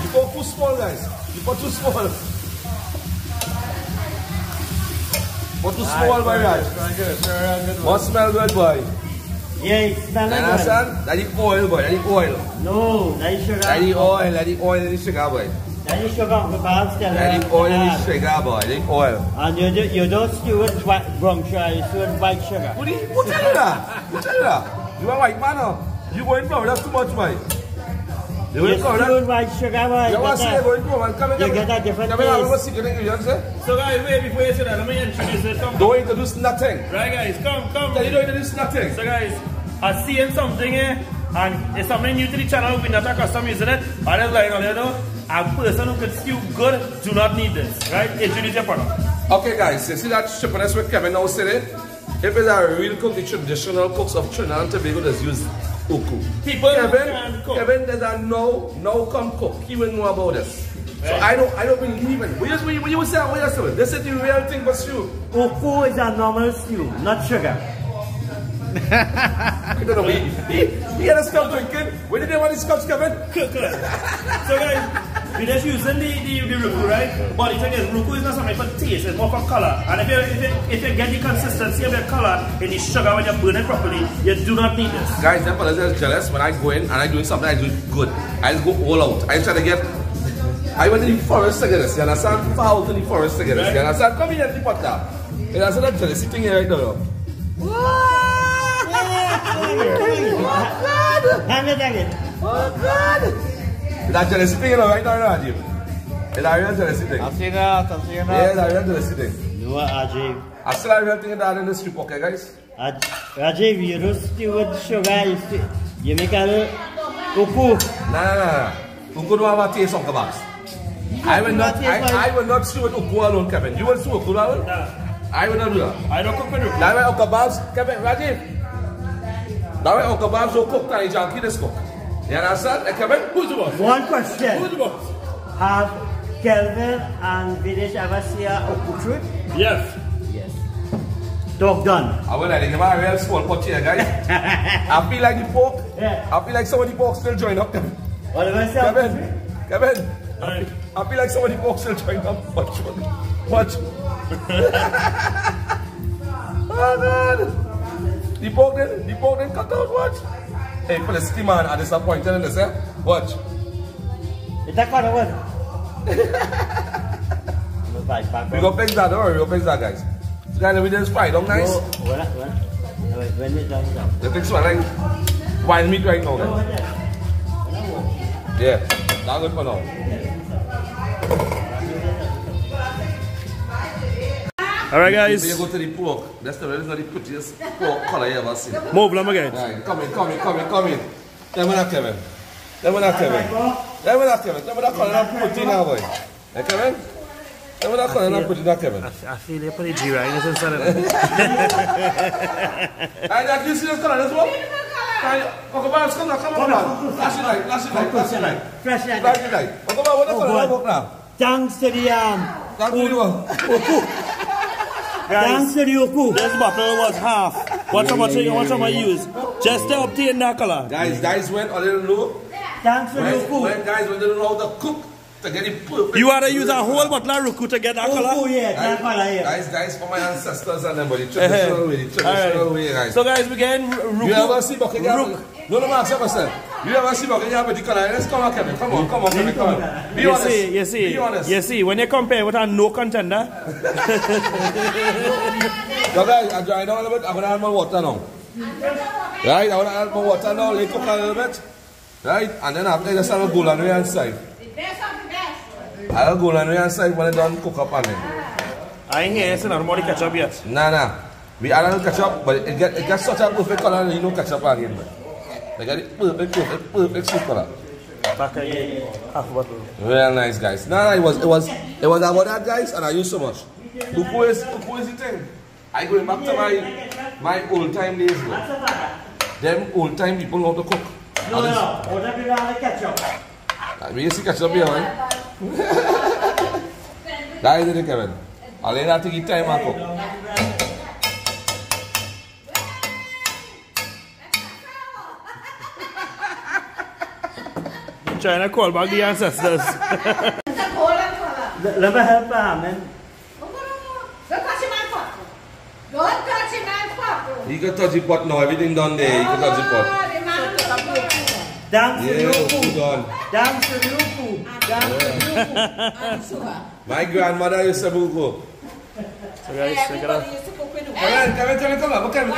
you pork too small, guys. You pork too small. What to small, my man? What smell good, boy? Yeah, it smells like understand? That is oil, boy. That is oil. No, that is sugar. That is oil. That is oil and the sugar, boy. That is sugar on the bath. That is oil and the sugar, boy. That is oil. And you don't stew with brown sugar. You stew with white sugar. Who tell you that? Who tell you that? You are white man, now. You going brown. That's too much, boy. You stew white sugar, boy. You want to see going brown? You get a different taste. So guys, wait before you say that, let me introduce this. Don't introduce nothing. Right guys, come. You don't introduce nothing. So guys, I'm seeing something here, and it's something new to the channel, we're not accustomed using it. I just like, you know, a person who can stew good, do not need this, right? Introduce your product. Okay guys, you see that chipness with Kevin now said it? If it's a real cook, the traditional cooks of Trinidad and Tobago that's used Roucou. People Kevin, cook. Kevin does not know, now come cook. He will know about this. So right. I don't believe in it. What you say? What you say? This is the real thing for stew. Roucou is a normal stew, not sugar. I don't know. We gotta stop drinking. Where did they want these cups coming? So guys, we just using the Roucou, right? But the thing is, Roucou is not something for taste. It's more for color. And if you get the consistency of your color in the sugar when you burn it properly, you do not need this. Guys, them fellas are jealous when I go in and I do something. I do it good. I just go all out. I try to get. I went to the forest to get this, you understand? Foul to the forest to get this, you understand? Come here, the potter. You understand that jealousy thing here right now? Oh, God! Oh, God! It's that jealousy thing right now, Ajib. It's that real jealousy thing. I've seen that. Yeah, it's that real jealousy thing. No, Ajib. I still have real thing that in the street, okay, guys? Ajib, you don't stew with sugar, you make a little Roucou. Nah. Roucou don't have a taste of the box. I will not stew with Roucou alone, Kevin. You will stew Roucou alone? No. I will not do that. I don't cook with Roucou. That way our kebabs, Kevin, Rajiv. That way our kebabs don't cook and the junkie does cook. You understand? Kevin, who's the boss? One question. Who's the boss? Have Kelvin and Vinesh ever seen a Roucou trip? Yes. Yes. Dog done. I will let him have a real small pot here, guys. I feel like the pork. Yeah. I feel like some of the pork still join up, Kevin. What am I saying? Kevin, right. I feel like somebody walks and trying to watch. Oh man, the pork didn't cut out, watch. Hey, Felicity man, I disappointed in this, eh? Watch. It's that kind of one. We're going to fix that, don't worry, we're going to fix that, guys. This guy, we just fry, don't nice? When we done now. The fix one, like, wild meat right now, guys. Yeah, that's good for now. Alright guys. You go to the pork. That's the not the prettiest pork color you ever seen. Move, let me get it. Right. Come in. Let me not Kevin. Let me not call it put in now, boy. Hey Kevin? Let me not call it put in now, Kevin. I feel they put a Geera in this inside of it. Hey, you see this color, this one? Come on. Flash it light. Flash it light. Come on, what the color of now? Thanks to the Thanks to the Roucou. This bottle was half. What am I use? Just to obtain that color. Guys went a little low. Thanks to the Roucou. When guys went a little low to cook to get it perfect. You had to use a whole bottle of Roucou to get that color? Oh yeah, that color here. Guys, for my ancestors and them, but the traditional way, guys. So guys, we're getting Roucou. You ever see Buckingham? No, ask yourself. You ever see Buckingham with the color? Let's come on, Kevin. Come on, Kevin. Be honest. You see, when you compare with a no contender. So guys, I'm drying down a little bit. I'm going to add my water now. Right, I'm going to add my water now. Let it cook a little bit. Right, and then after this, I'll go on the inside. I'll go on the inside when it done cook up on it. I ain't here, it's not more ketchup yet. Nah. We add a little ketchup, but it gets such a perfect color and you know ketchup again. They got it perfect soup color. Back again, half bottle. Real nice, guys. Nah, it was about that, guys, and I used so much. Who is the thing? I going back to my old time days, bro. Them old time people know how to cook. No. Older people have ketchup. We used to ketchup here, man. That is it, Kevin. I'll let that take time and cook. Trying to call back the ancestors. Let me help her, man. Don't touch my pot. Don't touch my pot. You can touch the pot now. Everything done there. You can touch the pot. Dance to Roucou. Dance to Roucou. Dance to Roucou. My grandmother used to Roucou. So guys, check it out. Come on.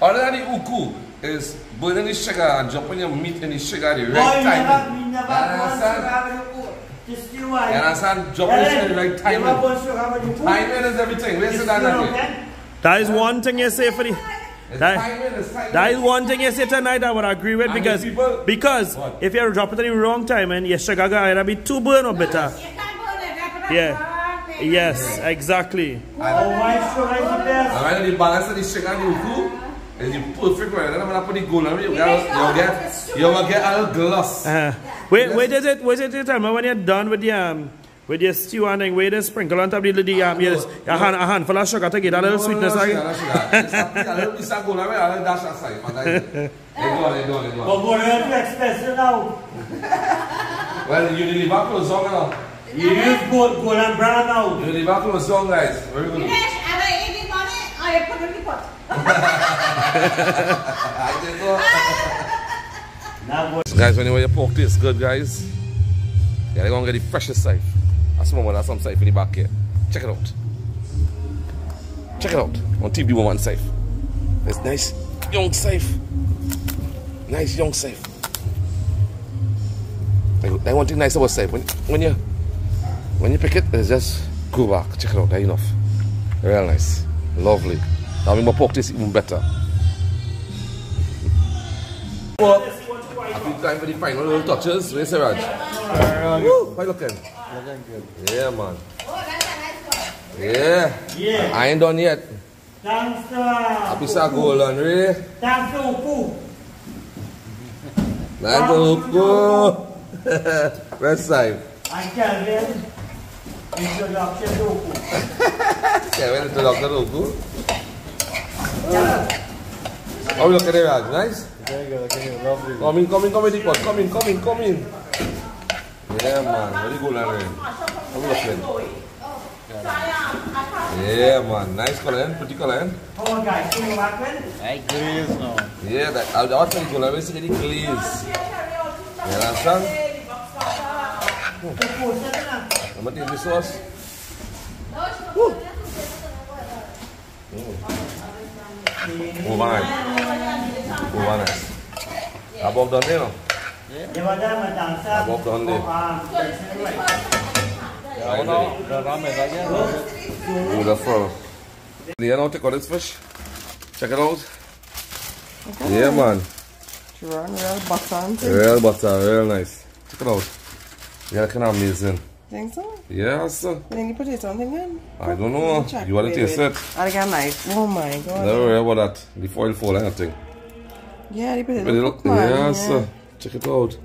Other than the Roucou is burning the sugar and dropping your meat in the sugar at the right time. You understand? Dropping sugar at the right time. Timing is everything. Listen to that. That is one thing you say for the... That is one thing you say tonight I would agree with because if you drop it at the wrong time and your sugar going to be too burnt or bitter. Yeah. Yes, exactly. And the balance of the sugar and the Roucou is the perfect one. Then I'm gonna put the gold on it. You will get a little gloss. Wait, tell me when you're done with your stew and then wait, sprinkle on top of a handful of sugar to get a little sweetness. It's a gold on it. I like dash aside. They go. But gold is too expensive now. Well, you deliver close on now. You use gold and brown now. You deliver close on, guys. Very good. I put it in the pot. Guys, when your pork tastes good, guys, yeah, they're going to get the freshest side. That's my mother, that's some side in the back here. Check it out. On TV woman side. It's nice, young side. They want to nice about side. When you pick it, it's just go back. Check it out, that's enough. Real nice, lovely. I mean, my pork tastes even better. Well, happy time for the final little touches. Where's the Raj? Woo! How you looking? Looking good. Yeah, man. Oh, that's a nice one. Yeah. I ain't done yet. Thanks to Happy Sago, Henry. Thanks to Roucou. Thanks to Roucou. Rest time. I'm Kevin. Introduction to Roucou. Kevin, introduction to Roucou. How we look at it, Raj? Nice? Very good, okay, lovely. Come in. Yeah, man, very good, Larry. How we looking? Yeah, man. Nice color, pretty color. Oh, guys, can you work with? I glaze now. Yeah, that outfit is color. Basically, glaze. You understand? I'm gonna take this sauce. Woo. Overnight. Above done there, no? Yeah. Above done there. Beautiful. Leah, now take all this fish. Check it out. Okay. Yeah, man. Real butter, real nice. Check it out. Yeah, kind of amazing. Think so? Yes. Then you put it on again? I don't know. You want to taste it? I got knife. Oh my god. Don't worry about that. The foil fold and everything. Yeah, they put it on. Yes. Yeah. Check it out.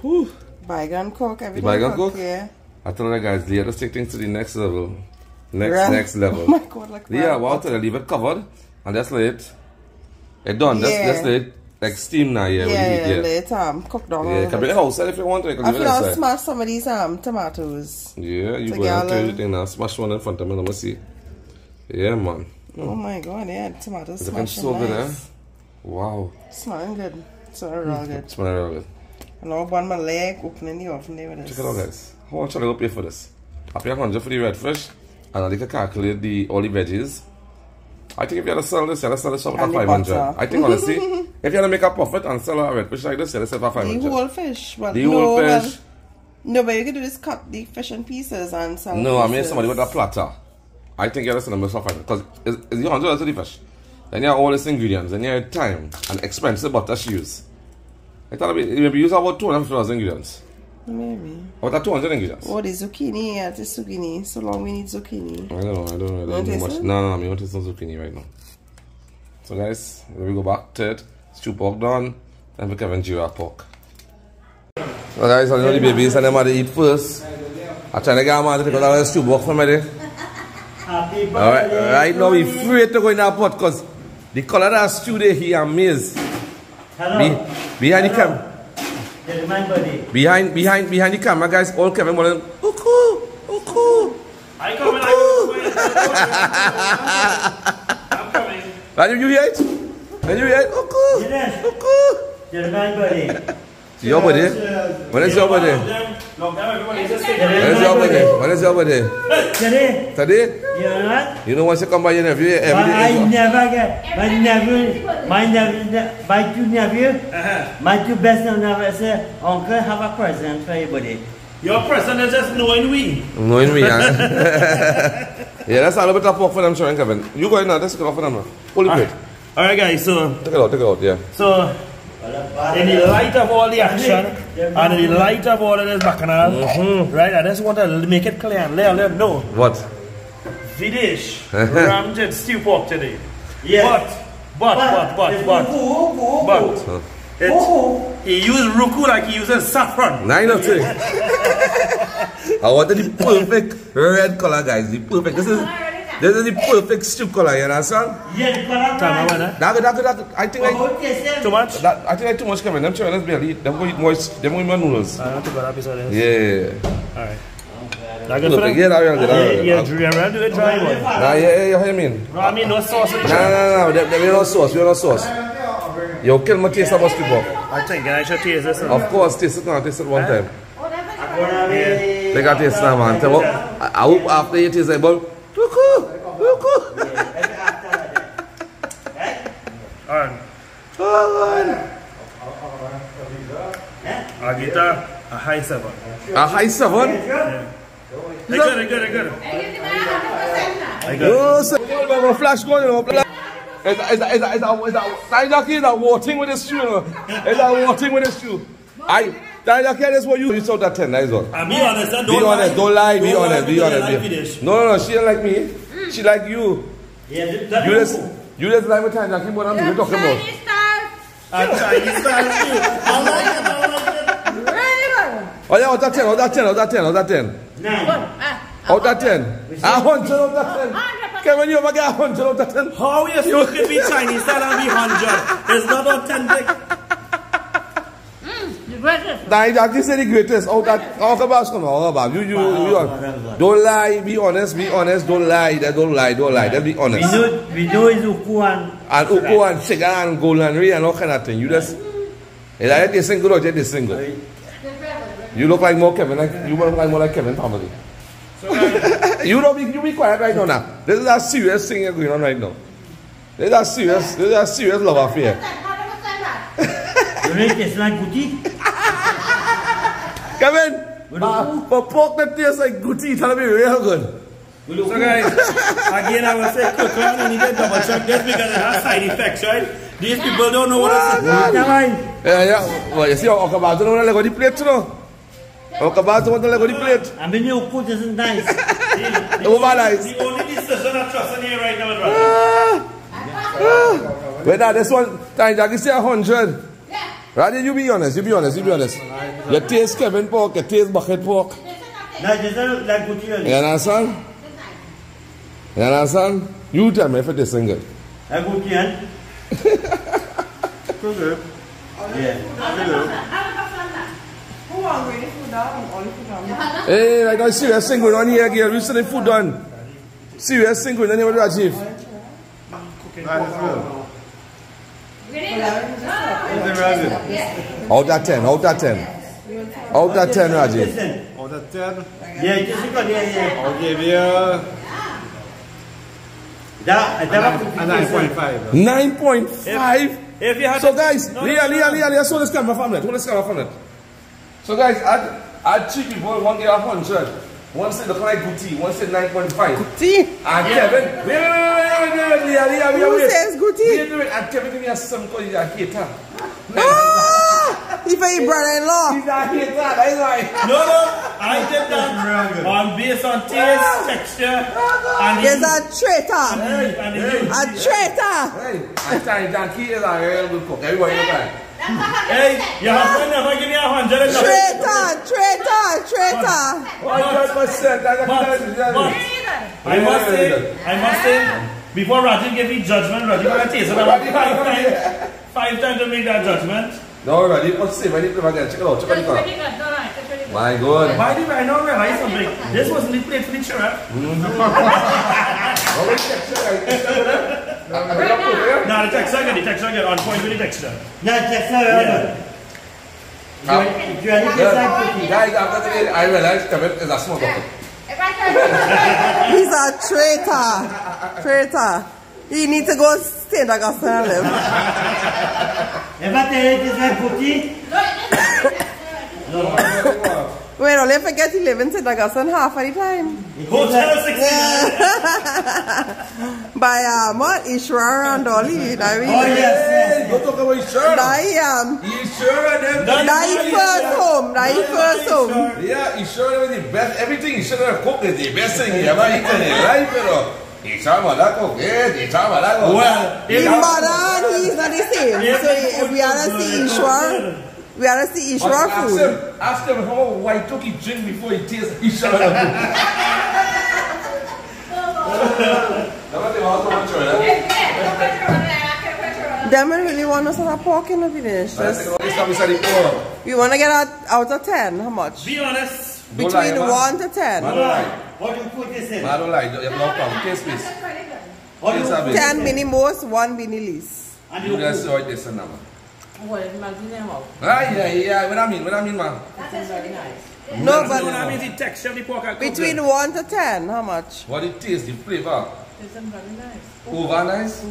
Whew. Bygone cook. Everything bygone cook? Yeah. I told you guys, Leah, just take things to the next level. Next level. Oh my god, like Leah, water, leave it covered. And that's it. It's done. Yeah. That's it. Like steam now, yeah. Yeah, later, cook down. Yeah, you can bring it outside if you want. You can leave it outside. I smash some of these tomatoes. Yeah, you go and carry the thing now. Smash one in front of me. Let me see. Yeah, man. Oh my god, yeah, the tomatoes. It's looking so good, eh? Wow. Smelling good. Smelling real good. Smelling real good. And I'll burn my leg opening the oven there with this. Check it out, guys. How much are they going to pay for this? I pay $100 for the red fish, and I can calculate all the veggies. I think if you had to sell this, you had to sell this shop for $500. I think, honestly. If you want to make a profit and sell a red fish like this, you sell it for $500. The whole fish. Well, the whole fish. Well, no, but you can do this, cut the fish in pieces and sell No, pieces. I mean somebody with a platter. I think you have to sell them for $500. Because it's $100 for the fish. Then you have all these ingredients. Then you have time and expensive butter she use. I thought maybe use about 250 ingredients. Maybe. About 200 ingredients. Oh, the zucchini. Yeah, the zucchini. So long we need zucchini. I don't know. I don't know much. No, I want to taste some zucchini right now. So guys, let me go back to it. Stew pork done, and we Kevin Geera pork. Well guys, I know the babies and them had to eat first. I'm trying to get a man to take out all the stew pork for me there. Alright, right now we're afraid to go in that pot because the color of that stew there, he amazed. Hello. Behind the camera guys, all Kevin wanted them. Roucou, Roucou, I'm coming. Are you here? And you ate? Roucou! You're my buddy. Your buddy? What is your buddy? What is your buddy? Today. Today? You know what you come by your nephew every day? I never get my two nephews, my two best nephews say, Uncle, have a present for everybody. Your present is just knowing we. Knowing we, huh? Yeah, that's a little bit of pork for them, Sharon Kevin. You go in now, that's good for them. Holy great. Alright guys, so take it out, yeah. So in the light of all the action and in the light of all of this bacchanal, right? I just want to make it clear and let them know. What? Vedesh rammed and stew pork today. Yes. But he used Roucou like he uses saffron. Nine of three. I wanted the perfect red color guys, the perfect. This is the perfect stew color, you understand? Yeah, the color. I think too much? I think I too much coming. Them children barely eat. Them go eat moist. Them go eat more noodles. I don't think about that piece of this. Yeah. Alright. That good for them? Yeah, yeah, I'm do it dry one. Nah, yeah, how you mean? No, I mean no sauce. No, we're no sauce. You'll kill my taste of us people. I think, and I should taste this one. Of course, taste it one time. They got taste now, man. I hope after you taste it, but Roucou! I get a high 7. A high 7? Yeah. I got it. I got it. Flash going. It's a warting with a shoe. That's what you saw that 10, that is all. Be honest, don't lie. No, she don't like me. She like you. Yeah, that you just like me time, that's what I'm talking about. Chinese style. I like it. Out of 10. 9. Out of 10. 100 out of 10. Kevin, you ever get 100 out of 10? How you supposed to be Chinese style and be 100? It's not authentic. Greatest. That you said the greatest. Oh, that all about you. Don't lie. Be honest. Be honest. Don't lie. Don't lie. Don't lie. Just be honest. We know is Ukuan and Ukuan and Chigan and Golanri and all kind of thing. You just like the single or just the single. You look like more Kevin. Like, you look like more like Kevin family. So, you be quiet right now. This is a serious thing going on right now. This is a serious love affair. Kevin, for pork that tastes like Guti, it's gonna be real good. So guys, again I will say, you need to double check this because it has side effects, right? These people don't know what it's like. Yeah. Well, you see, Okabazo don't like the plate, you know. Okabazo don't like the plate. I mean, your food isn't nice. The only decision I'm trusting here right now, brother. Wait, this one, I can say 100. Rather, you be honest. You taste Kevin pork, you taste bucket pork. You understand? You tell me if it is single. I go again. Who hungry? Food down, all food down. Hey, like I see, you're single on here, girl. You see the food done. See, you're single on here, Rajiv. Out of 10, Rajiv. Out of 10? Yeah. I'll give you a 9.5. 9.5? So guys, Leah, so let's come from it. So guys, I'd cheap people, one year 100. One said look like Guti, one said 9.5. Guti? And Kevin, wait. Who says Guti? Wait, and Kevin give me a some call, he's a hater. Ah! He's my brother-in-law. He's a hater, that's right. No, I did that on based on taste, texture, and he's a traitor. A traitor. I tell Janky is a real good cook. Everybody look at it. Hey, your husband never give me 100. Traitor. 100%. I must say, before Rajiv gave me judgment, Rajiv had a taste. Five times to make that judgment. No, Rajiv, what's it? Check it out. My God. Why did I not realize something? This wasn't the plate for the church. No, the texture on point with the texture. Guys, after today, I realized Kevin is a small bucket. He's a traitor. He needs to go stay in Augusta and live. If I tell you this like cookie, wait, don't forget he lives in St. Augustine half of the time. Hotel 69! By what? Ishwaran and Dolly. Oh, yes. Don't talk about Ishwaran. Ishwaran. That's his first home. Yeah, Ishwaran is the best. Everything Ishwaran cooked is the best thing he ever eaten in life, you know. Ishwaran. Well, his mother and he is not the same. So if we are not seeing Ishwaran, we are to see Ishwaran food. Ask him how white took he drink before he tastes Ishwaran food. Them really want us to have pork in the village. We want to get out of 10. How much? Be honest. Between 1 to 10. What do you put this in? I don't like. You have no problem. Taste this. 10 mini most, 1 mini least. You guys saw this number. What I mean, ma'am. That's very nice. No, but I mean the texture of the pork. Between 1 to 10, how much? What it tastes, the flavor. It's very nice. Over nice.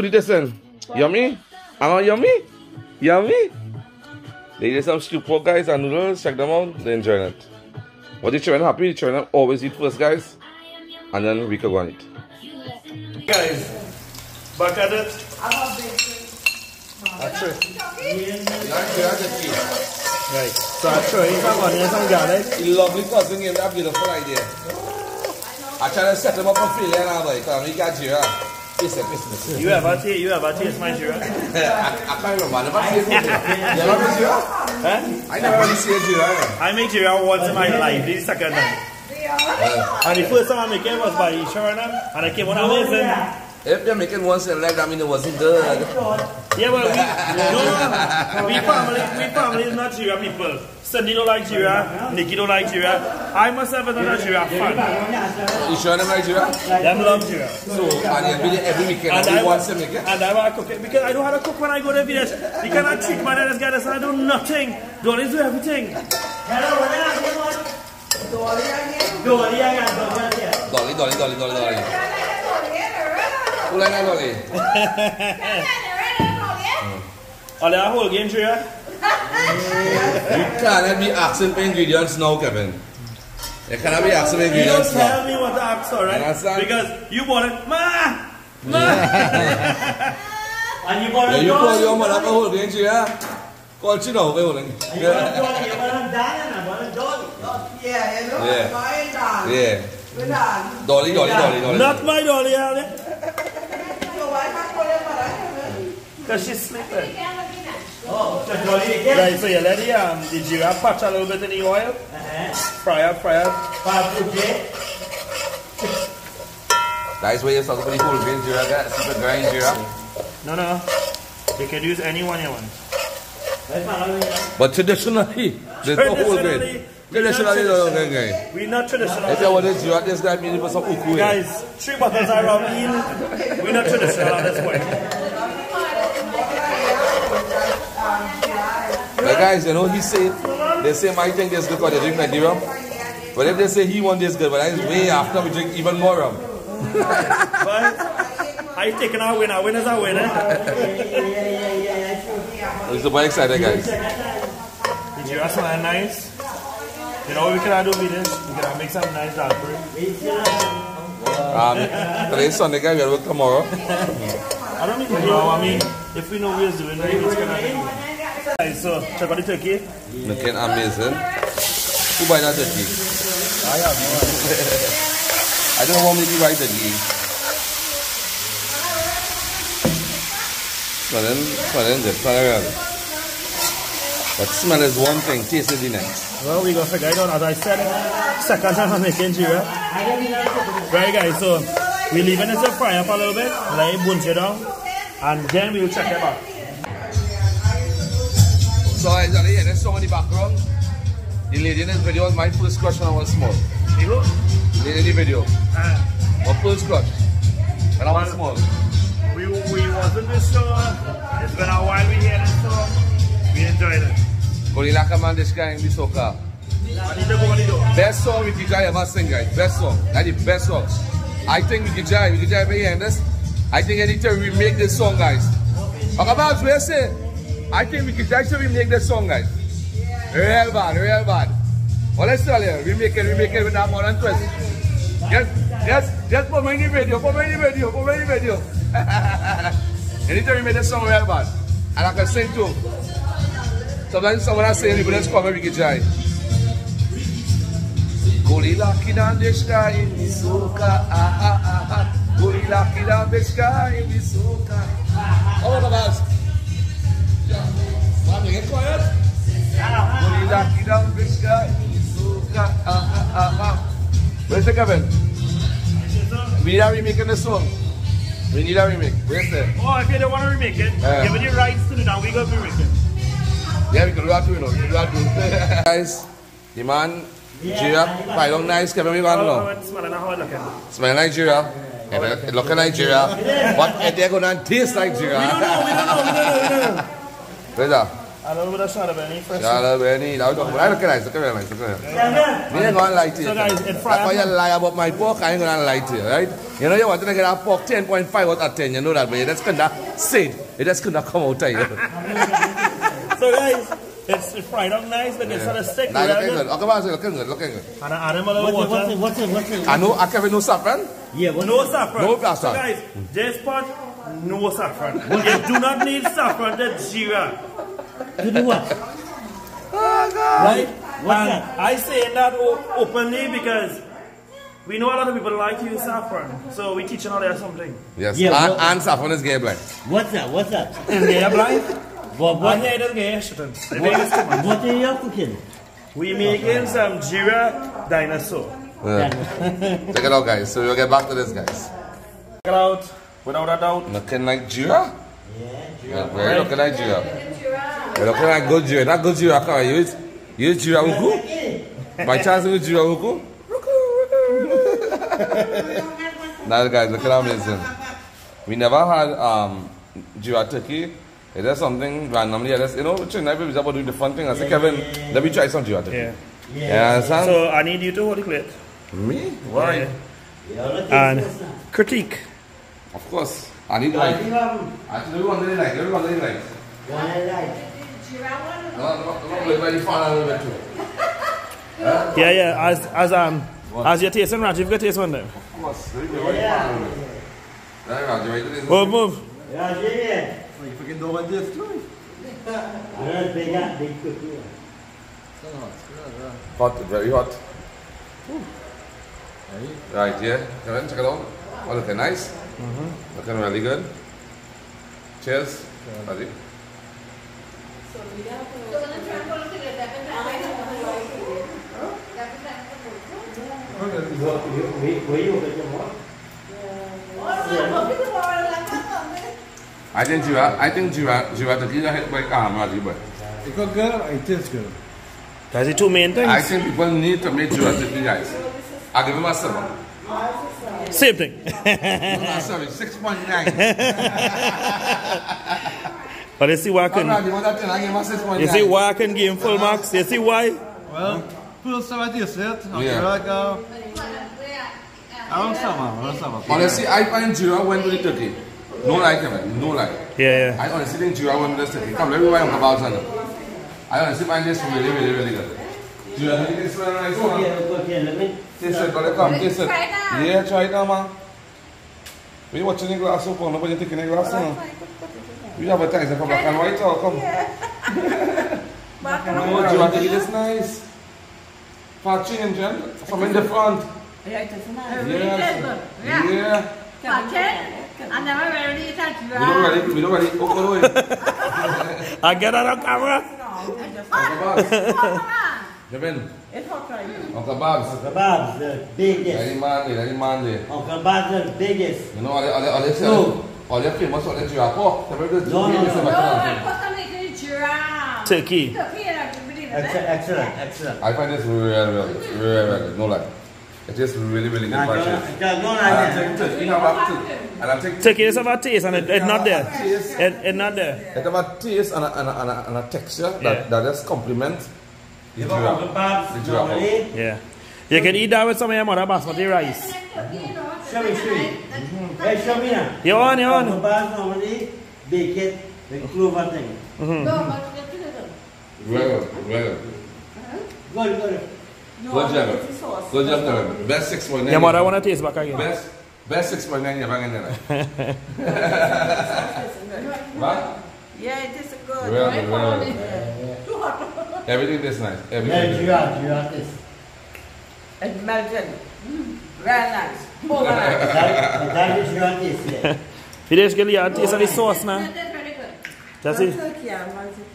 Listen, yummy. Yummy. They did some stew pork, guys, and noodles. Check them out. They enjoy it. But the children happy, the children always eat first, guys, and then we can go on it. Guys, back at it. That's it. Right, so I throw in some onions and garlic. Lovely cousin gave that beautiful idea. I try to set them up for failure now, but we got Geera. You ever taste my Geera? I can't remember. I never taste my Geera. You ever taste Geera? Huh? I never really see a Geera. I make Geera once in my life. This is the second time. And the first time I came was by Ishwaran, and I came on a lesson. If they make it once and like that, I mean it wasn't good. Yeah, but we family is Nigeria people. Sunday don't like Geera, Nikki don't like Geera. I myself is not a Geera fan. You sure them like Geera? Them love Geera. So and you every weekend and once a week. And I cook it because I don't have to cook when I go to the village. You cannot treat my dad as guy and I do nothing. Don't do everything. Dolly. Who like that lolly? Are there a whole game tree? You cannot be asking for ingredients now, Kevin. You cannot be asking for ingredients now. You don't tell me what to ask, alright? Because you bought it, ma! And you bought it, you call your mother a whole game tree, yeah? Call she now, wait, hold on. You bought a dolly, and I bought a dolly. Yeah, you know, I bought a dolly. Yeah. Dolly. Not my dolly, Helen. Because she's sleeping. Oh, the dolly again. Right, so you let the Geera patch a little bit in the oil. Fry up. That's where you start to put the whole grain Geera, that super grind Geera. No. You can use any one you want. But traditionally, there's no whole grain. We're not traditional. If you want this, you have this guy, meaning for some uku. Guys, 3 bottles are around here. We're not traditional at this point. But guys, you know, he said, they say, my drink is good because they drink Nigeria rum. But if they say he won this good, but that is way after we drink even more rum. But I taking our winner. Winners are winner. It's super excited, guys. Did you ask something nice? You know what we can do with this? We can make some nice dark bread. Today's Sunday, guys. We are work tomorrow. I don't mean tomorrow. I mean, if we know we are doing it, it's going to happen. Guys, so check out the turkey. Looking amazing. Who buy that turkey? I have no idea. I don't want me to buy turkey. Smelling good, smelling well. But smell is one thing, taste is the next. Well, we got to figure it out. As I said, second time I'm making Geera. Right, guys, so we're leaving it to fry up a little bit, let it bunch it down, and then we'll check it out. So I got here, there's someone in the background. The lady in this video was my first crush when I was small. Who? The lady in the video. My first crush. When I was small. We was in the store. It's been a while we here in the store. We enjoyed it. Golilaka Mandeshka in the soca. Best song we could ever sing, guys. Best song. That's the best song. I think we could jive. We could jive right here in this. I think anytime we make this song, guys. About we say. I think we can actually remake this song, guys. Yeah. Real bad. Well, let's tell you, remake it with that modern twist. Just put me in the video. Anytime we make this song, real bad. And I can sing too. Sometimes someone has saying, we just come and we can try. Gorilla Kidan Deshka in the soca. Gorilla Kidan Deshka in the soca. Oh, my God. Why do you get quiet? Where's the Kevin? We need a remake in this song. We need a remake. Where's the? Oh, if you don't want to remake it, give it your rights to do that. We got to remake it. Yeah, we can do that too, you know. Guys, the man, Geera, quite long nice. Kevin, we want to know. Smell like Geera. It looks like Geera, but they're going to taste like Geera. We don't know. Where's that? A little bit of Shadon Beni. Shadon Beni. I look nice. We ain't going to lie to you. So guys, that's why you lie about my pork, I ain't going to lie to you, right? You know you want to get that pork 10.5 out of 10, you know that, but you just couldn't say it. It just couldn't come out of you. So guys, it's fried up nice, but it's on a stick. Nah, looking good. And I add them a little water. What's it? I no saffron? Yeah, no saffron. No plastic. So guys, this part, no saffron. They do not need saffron, that's Geera. To do what? Oh, God. Right? What's that? I say that openly because we know a lot of people like to use saffron. So we're teaching all there something. Yes, yeah, and saffron is gay blind. What's that? Is gay blind? What are you cooking? We making some Geera dinosaur. Yeah. Check it out, guys. So we'll get back to this, guys. Check it out. Without a doubt. Looking like Geera? Yeah, Geera. We're looking like Geera. We're looking like good Geera. That good Geera, can't you use? You use Geera Roucou? By chance, you use Geera Roucou? Now, guys, look at how amazing. We never had Geera Turkey. Is there something randomly? Yeah, you know, tonight we about doing the fun thing. I said, Kevin, let me try some Geera Turkey. Yeah. Yeah. So I need you to hold the plate. Me? Why? Yeah. And critique. Of course. I need like. Actually, we want to like. We want to like. Yeah, yeah. As you're tasting ranch, you've got to taste one then. Of course. Oh, move. Yeah, yeah. You fucking know what this too. Hot, very hot. Right, yeah. Kevin, check it out. Oh, looking nice. Looking really good. Cheers. I think Geera Turkey hit by Raji, but it got good. It tastes good. That's the two main things. I think people need to make Geera Turkey, guys. I'll give him a 7. Same thing. No, sorry, 6.9. But you see why I can. You see why I can give him full marks? You see why? Well, first time I tasted it, I like I don't know. Honestly, I find Geera went with the turkey. No lie, Kevin. No lie. Yeah, yeah. I honestly think Geera went with the turkey. Come, let me buy him about it. I honestly find this really, really, really good. Do you think this is very nice? Okay, let me taste it, brother. Come, taste it. Yeah, try it now, man. We're watching the glass open, nobody taking the glass now. We have a taste for black and white, or come? Do you want to eat this nice? For change, eh? Something different. Yeah, it is nice. Yeah. For change? I never really eat that. We don't really. Oh, I get out of camera. Kevin. It's hot right here. Uncle Babs. Uncle Babs, the biggest. Any man there. Uncle Babs, the biggest. You know, all they famous on the giraffe. No, giraffe. Turkey. Excellent. I find this really, no lie. It is really, really good. And I'm taking turkey is about taste and it's not there. It's not there. It's about taste and a texture that just complements the giraffe. Yeah. You can eat that with some of your mother basmati rice. Show me. You're on. The bars normally bake it with clover thing. Well. Good job, Kevin. Best 6.9. Yeah, but I want to taste back again. Best 6.9 you've ever in your life. What? Yeah, it tastes good. Well. Too hot. Everything tastes nice. Everything. It's melted. Very nice. Overnight. That is your taste, yeah. It is really your taste of the sauce, man. That's it.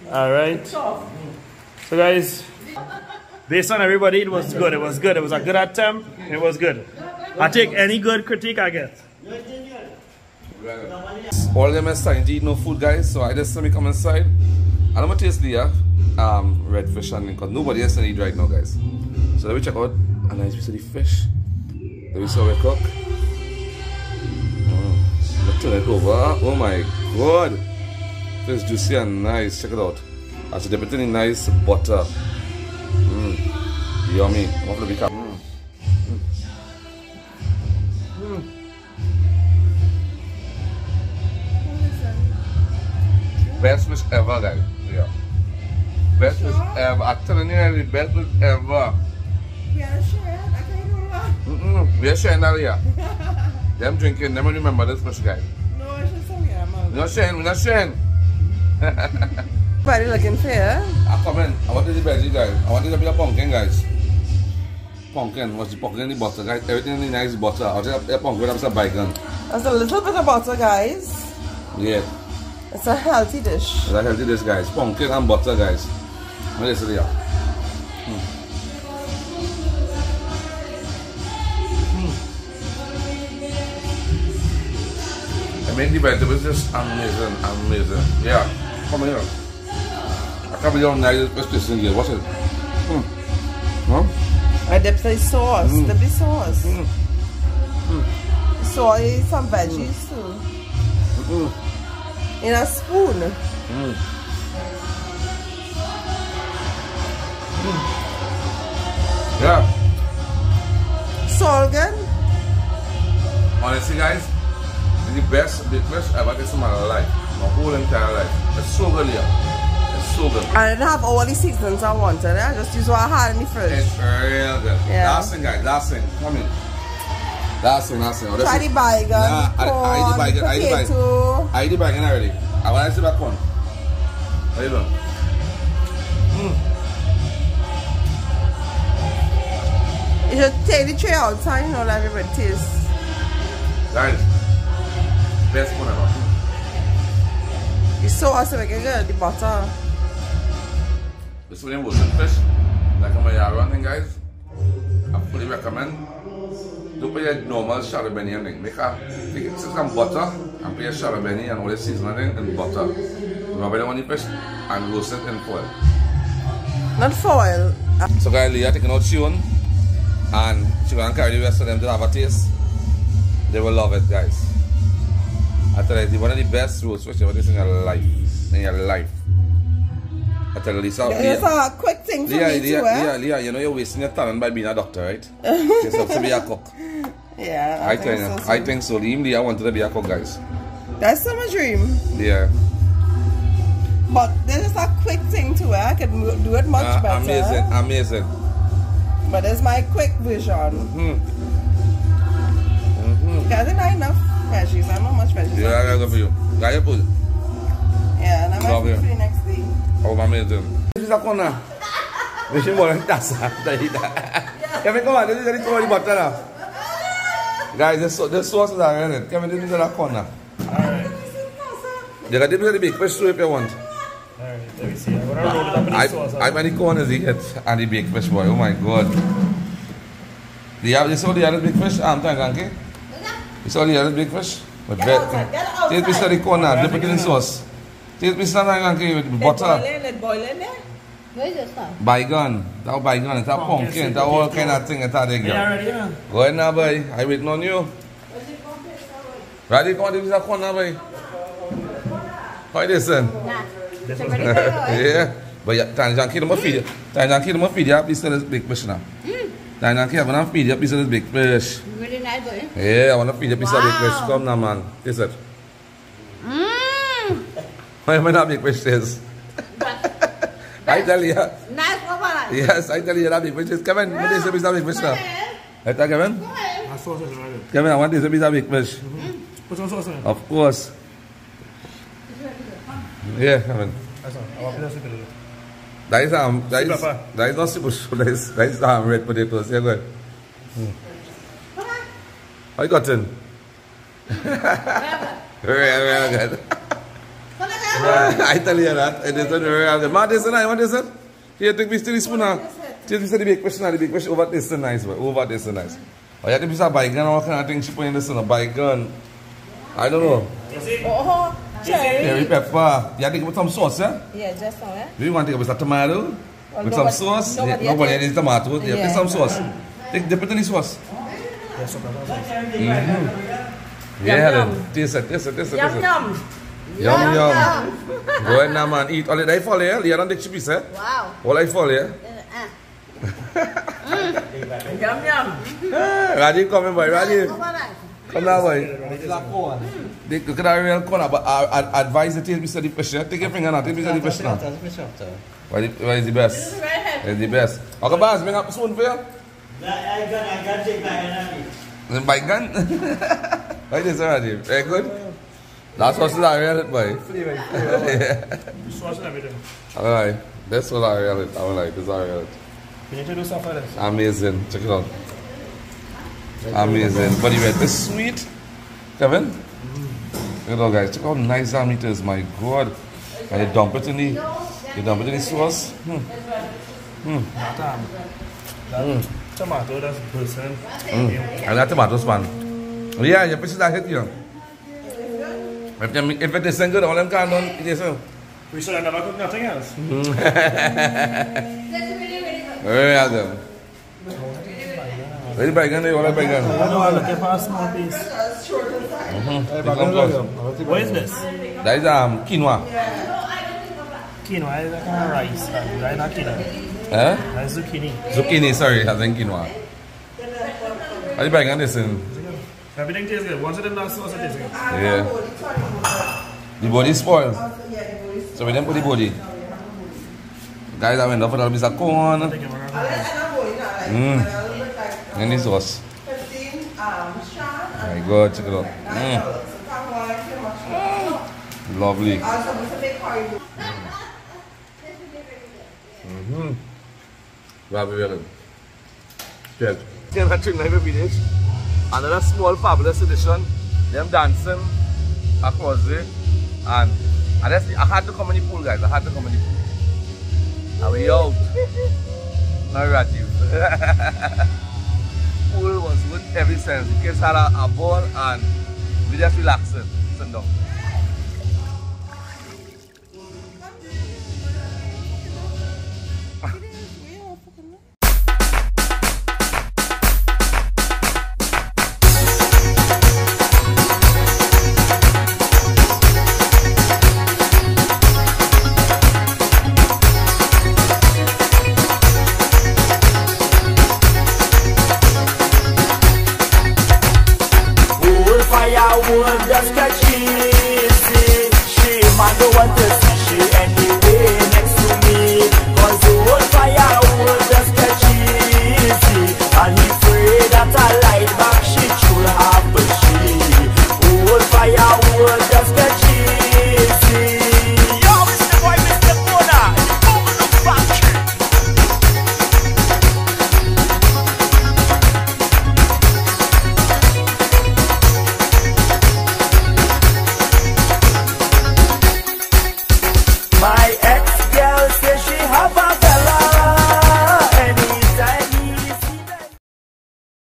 Alright. So, guys. Based on everybody, it was good. It was a good attempt. It was good. I take any good critique I get. All them is starting to eat no food, guys. So I just let me come inside. And I'm going to taste Leah, red fish and because nobody else can eat right now, guys. So let me check out a nice piece of the fish. Let me see how we cook. Let's turn it over. Oh my god. It's juicy and nice. Check it out. I should dip it in a nice butter. Yummy. Best fish ever, guys. Yeah. Best fish ever. I'm telling you, the best fish ever. We are sharing that, yeah. Them drinking, never remember this fish, guys. No, I should say, yeah, man. We're not sharing. Everybody looking fair. I wanted the veggie, guys. I wanted a bit of pumpkin, guys. Pumpkin, what's the pumpkin in the butter, guys? Everything in the nice butter. I'll take a pumpkin with some bacon. That's a little bit of butter, guys. Yeah. It's a healthy dish. guys. Pumpkin and butter, guys. What is it here? Mainly by the was just amazing, amazing. Yeah, come here. I can't believe how nice this place is in here. What's it? The sauce, the big sauce. So is some veggies too. In a spoon. Yeah. So again. Honestly, guys, it's the best breakfast I've had in my life, my whole entire life. It's so good here. It's so good. I didn't have all the seasonings I wanted. I just used what I had in the fridge. It's real good. Yeah. Last thing, guys. Last thing. Come in. Last thing. Last thing. Oh, try the bacon. Nah, I eat the bacon. I eat the bacon already. I want to see that corn. How you doing? You should take the tray outside, you know, let everybody taste. Guys, best one ever. It's so awesome, we can get the butter. This one was fish, like I'm running, guys. I fully recommend. Do put your normal Shadon Beni and thing. Make a, take some butter and put your Shadon Beni and all the seasoning and butter. Rub it on the fish and roast it in foil. Not foil. So, guys, Leah taking out tune. And she can carry the rest of them to have a taste. They will love it, guys. I tell you, it's one of the best roast fish you've ever tasted in your life. In your life. I tell you, this is a quick thing for me too, eh? Leah, you know you're wasting your talent by being a doctor, right? You're supposed to be a cook. Yeah, I think so. Leah wanted to be a cook, guys. That's not my dream. Yeah. But this is a quick thing too, eh? I could do it much better. Amazing, amazing. But it's my quick vision. Because there's not enough veggies. I don't know how much veggies. Yeah, I got for you. Got your food? Yeah, and I might be for the next day. Oh, amazing. This is a corner. This is more than that. Kevin, come on. This is the corner butter. Guys, this sauce is there, isn't it? Kevin, this is the corner. Alright. You got to dip it in the big fish too if you want. Let me see. I'm gonna roll it up in the sauce. How many corn is it and the big fish, boy? Oh my god. Do you have this or the other big fish? I'm trying, Ganky. It's all the other big fish? But get outside, get outside. Take a piece of the corn and dip it in the sauce. Take a piece of Ganky with butter. It's boiling there? Where is it now? Bygone. That's bygone. It's a pumpkin. That's all kind of thing. It's a dig. Go ahead now, boy. I'm waiting on you. Ready? Come on, take a piece of corn now, boy. How this then? Yeah, but yeah, Tanjanki don't feed you. Tanjanki don't feed you a piece of this big fish now. Tanjanki, I want to feed you a piece of this big fish. Really nice, boy. Yeah, I want to feed you a piece of big fish. Come now, man. Taste it. Why am I not big fish taste? I tell you. Nice, Papa. Yes, I tell you that big fish taste. Kevin, what is a piece of big fish now? Right, Kevin? Kevin, I want this piece of big fish. Put some sauce on it. Of course. Yeah, I mean. That is not super sure. That is red potatoes. Yeah, good. I got in. Real good. I tell you that. It isn't real good. Ma, this is nice. What is it? Here, take me to the spoon now. Take me to the big question. The big question over this is nice. Over this is nice. Oh, you have to be a bygone. What kind of thing she put in this? A bygone. I don't know. Oh. Cherry pepper. You have to put some sauce, yeah? Yeah, just some, yeah. Do you want to take a tomato? Well, with some sauce? Nobody needs tomato. Yeah, take some sauce. Take the potatoes sauce. Yeah, Helen. Taste it. Yum, yum. Go ahead now, man. Eat all it. I fall here. You don't take chippies, eh? Wow. All I fall here. Yum. Rajiv, come in, boy. Rajiv. Come now, boy. Take a real corner, but I advise the taste Mr. the fish. Take your finger now, take Mr. the fish now. Why is the best? It's the best. Okay, boss, bring up a spoon for you. I got take by gun. Why is this already? Very good? That's what's not real, boy. Alright, that's what I real it. I'm like, this is not real. We need to do something like this. Amazing. Check it out. Amazing. But you read this sweet, Kevin? Look at all, guys, check how nice that meat is, my god. And you dump it in the sauce. Tomato, that's person. And that tomato's man. Yeah, you put that hit here. If it isn't good, all I'm going on is yourself. We should have never cooked nothing else. That's really, really good. Very awesome. Very bacon, you want a bacon? No, I'm looking for a small piece. What is this? That is quinoa. Quinoa is like kind of rice, right? Not quinoa. Huh? That's zucchini. Zucchini, sorry, I think quinoa. What is bacon this in? Everything tastes good. Once it in that sauce, it tastes good. Yeah. The body spoils. So we didn't put the body. Guys, I went up for that piece of corn. And this sauce. My God, check it out. Lovely. Very good. Cheers. At Trini Life Vedesh, another small fabulous edition. Them dancing across there. And that's the, I had to come in the pool, guys. I had to come in the pool. And we out. Narrative. Pool was good every sense. The kids had a ball and we just relaxing. Sit down. My ex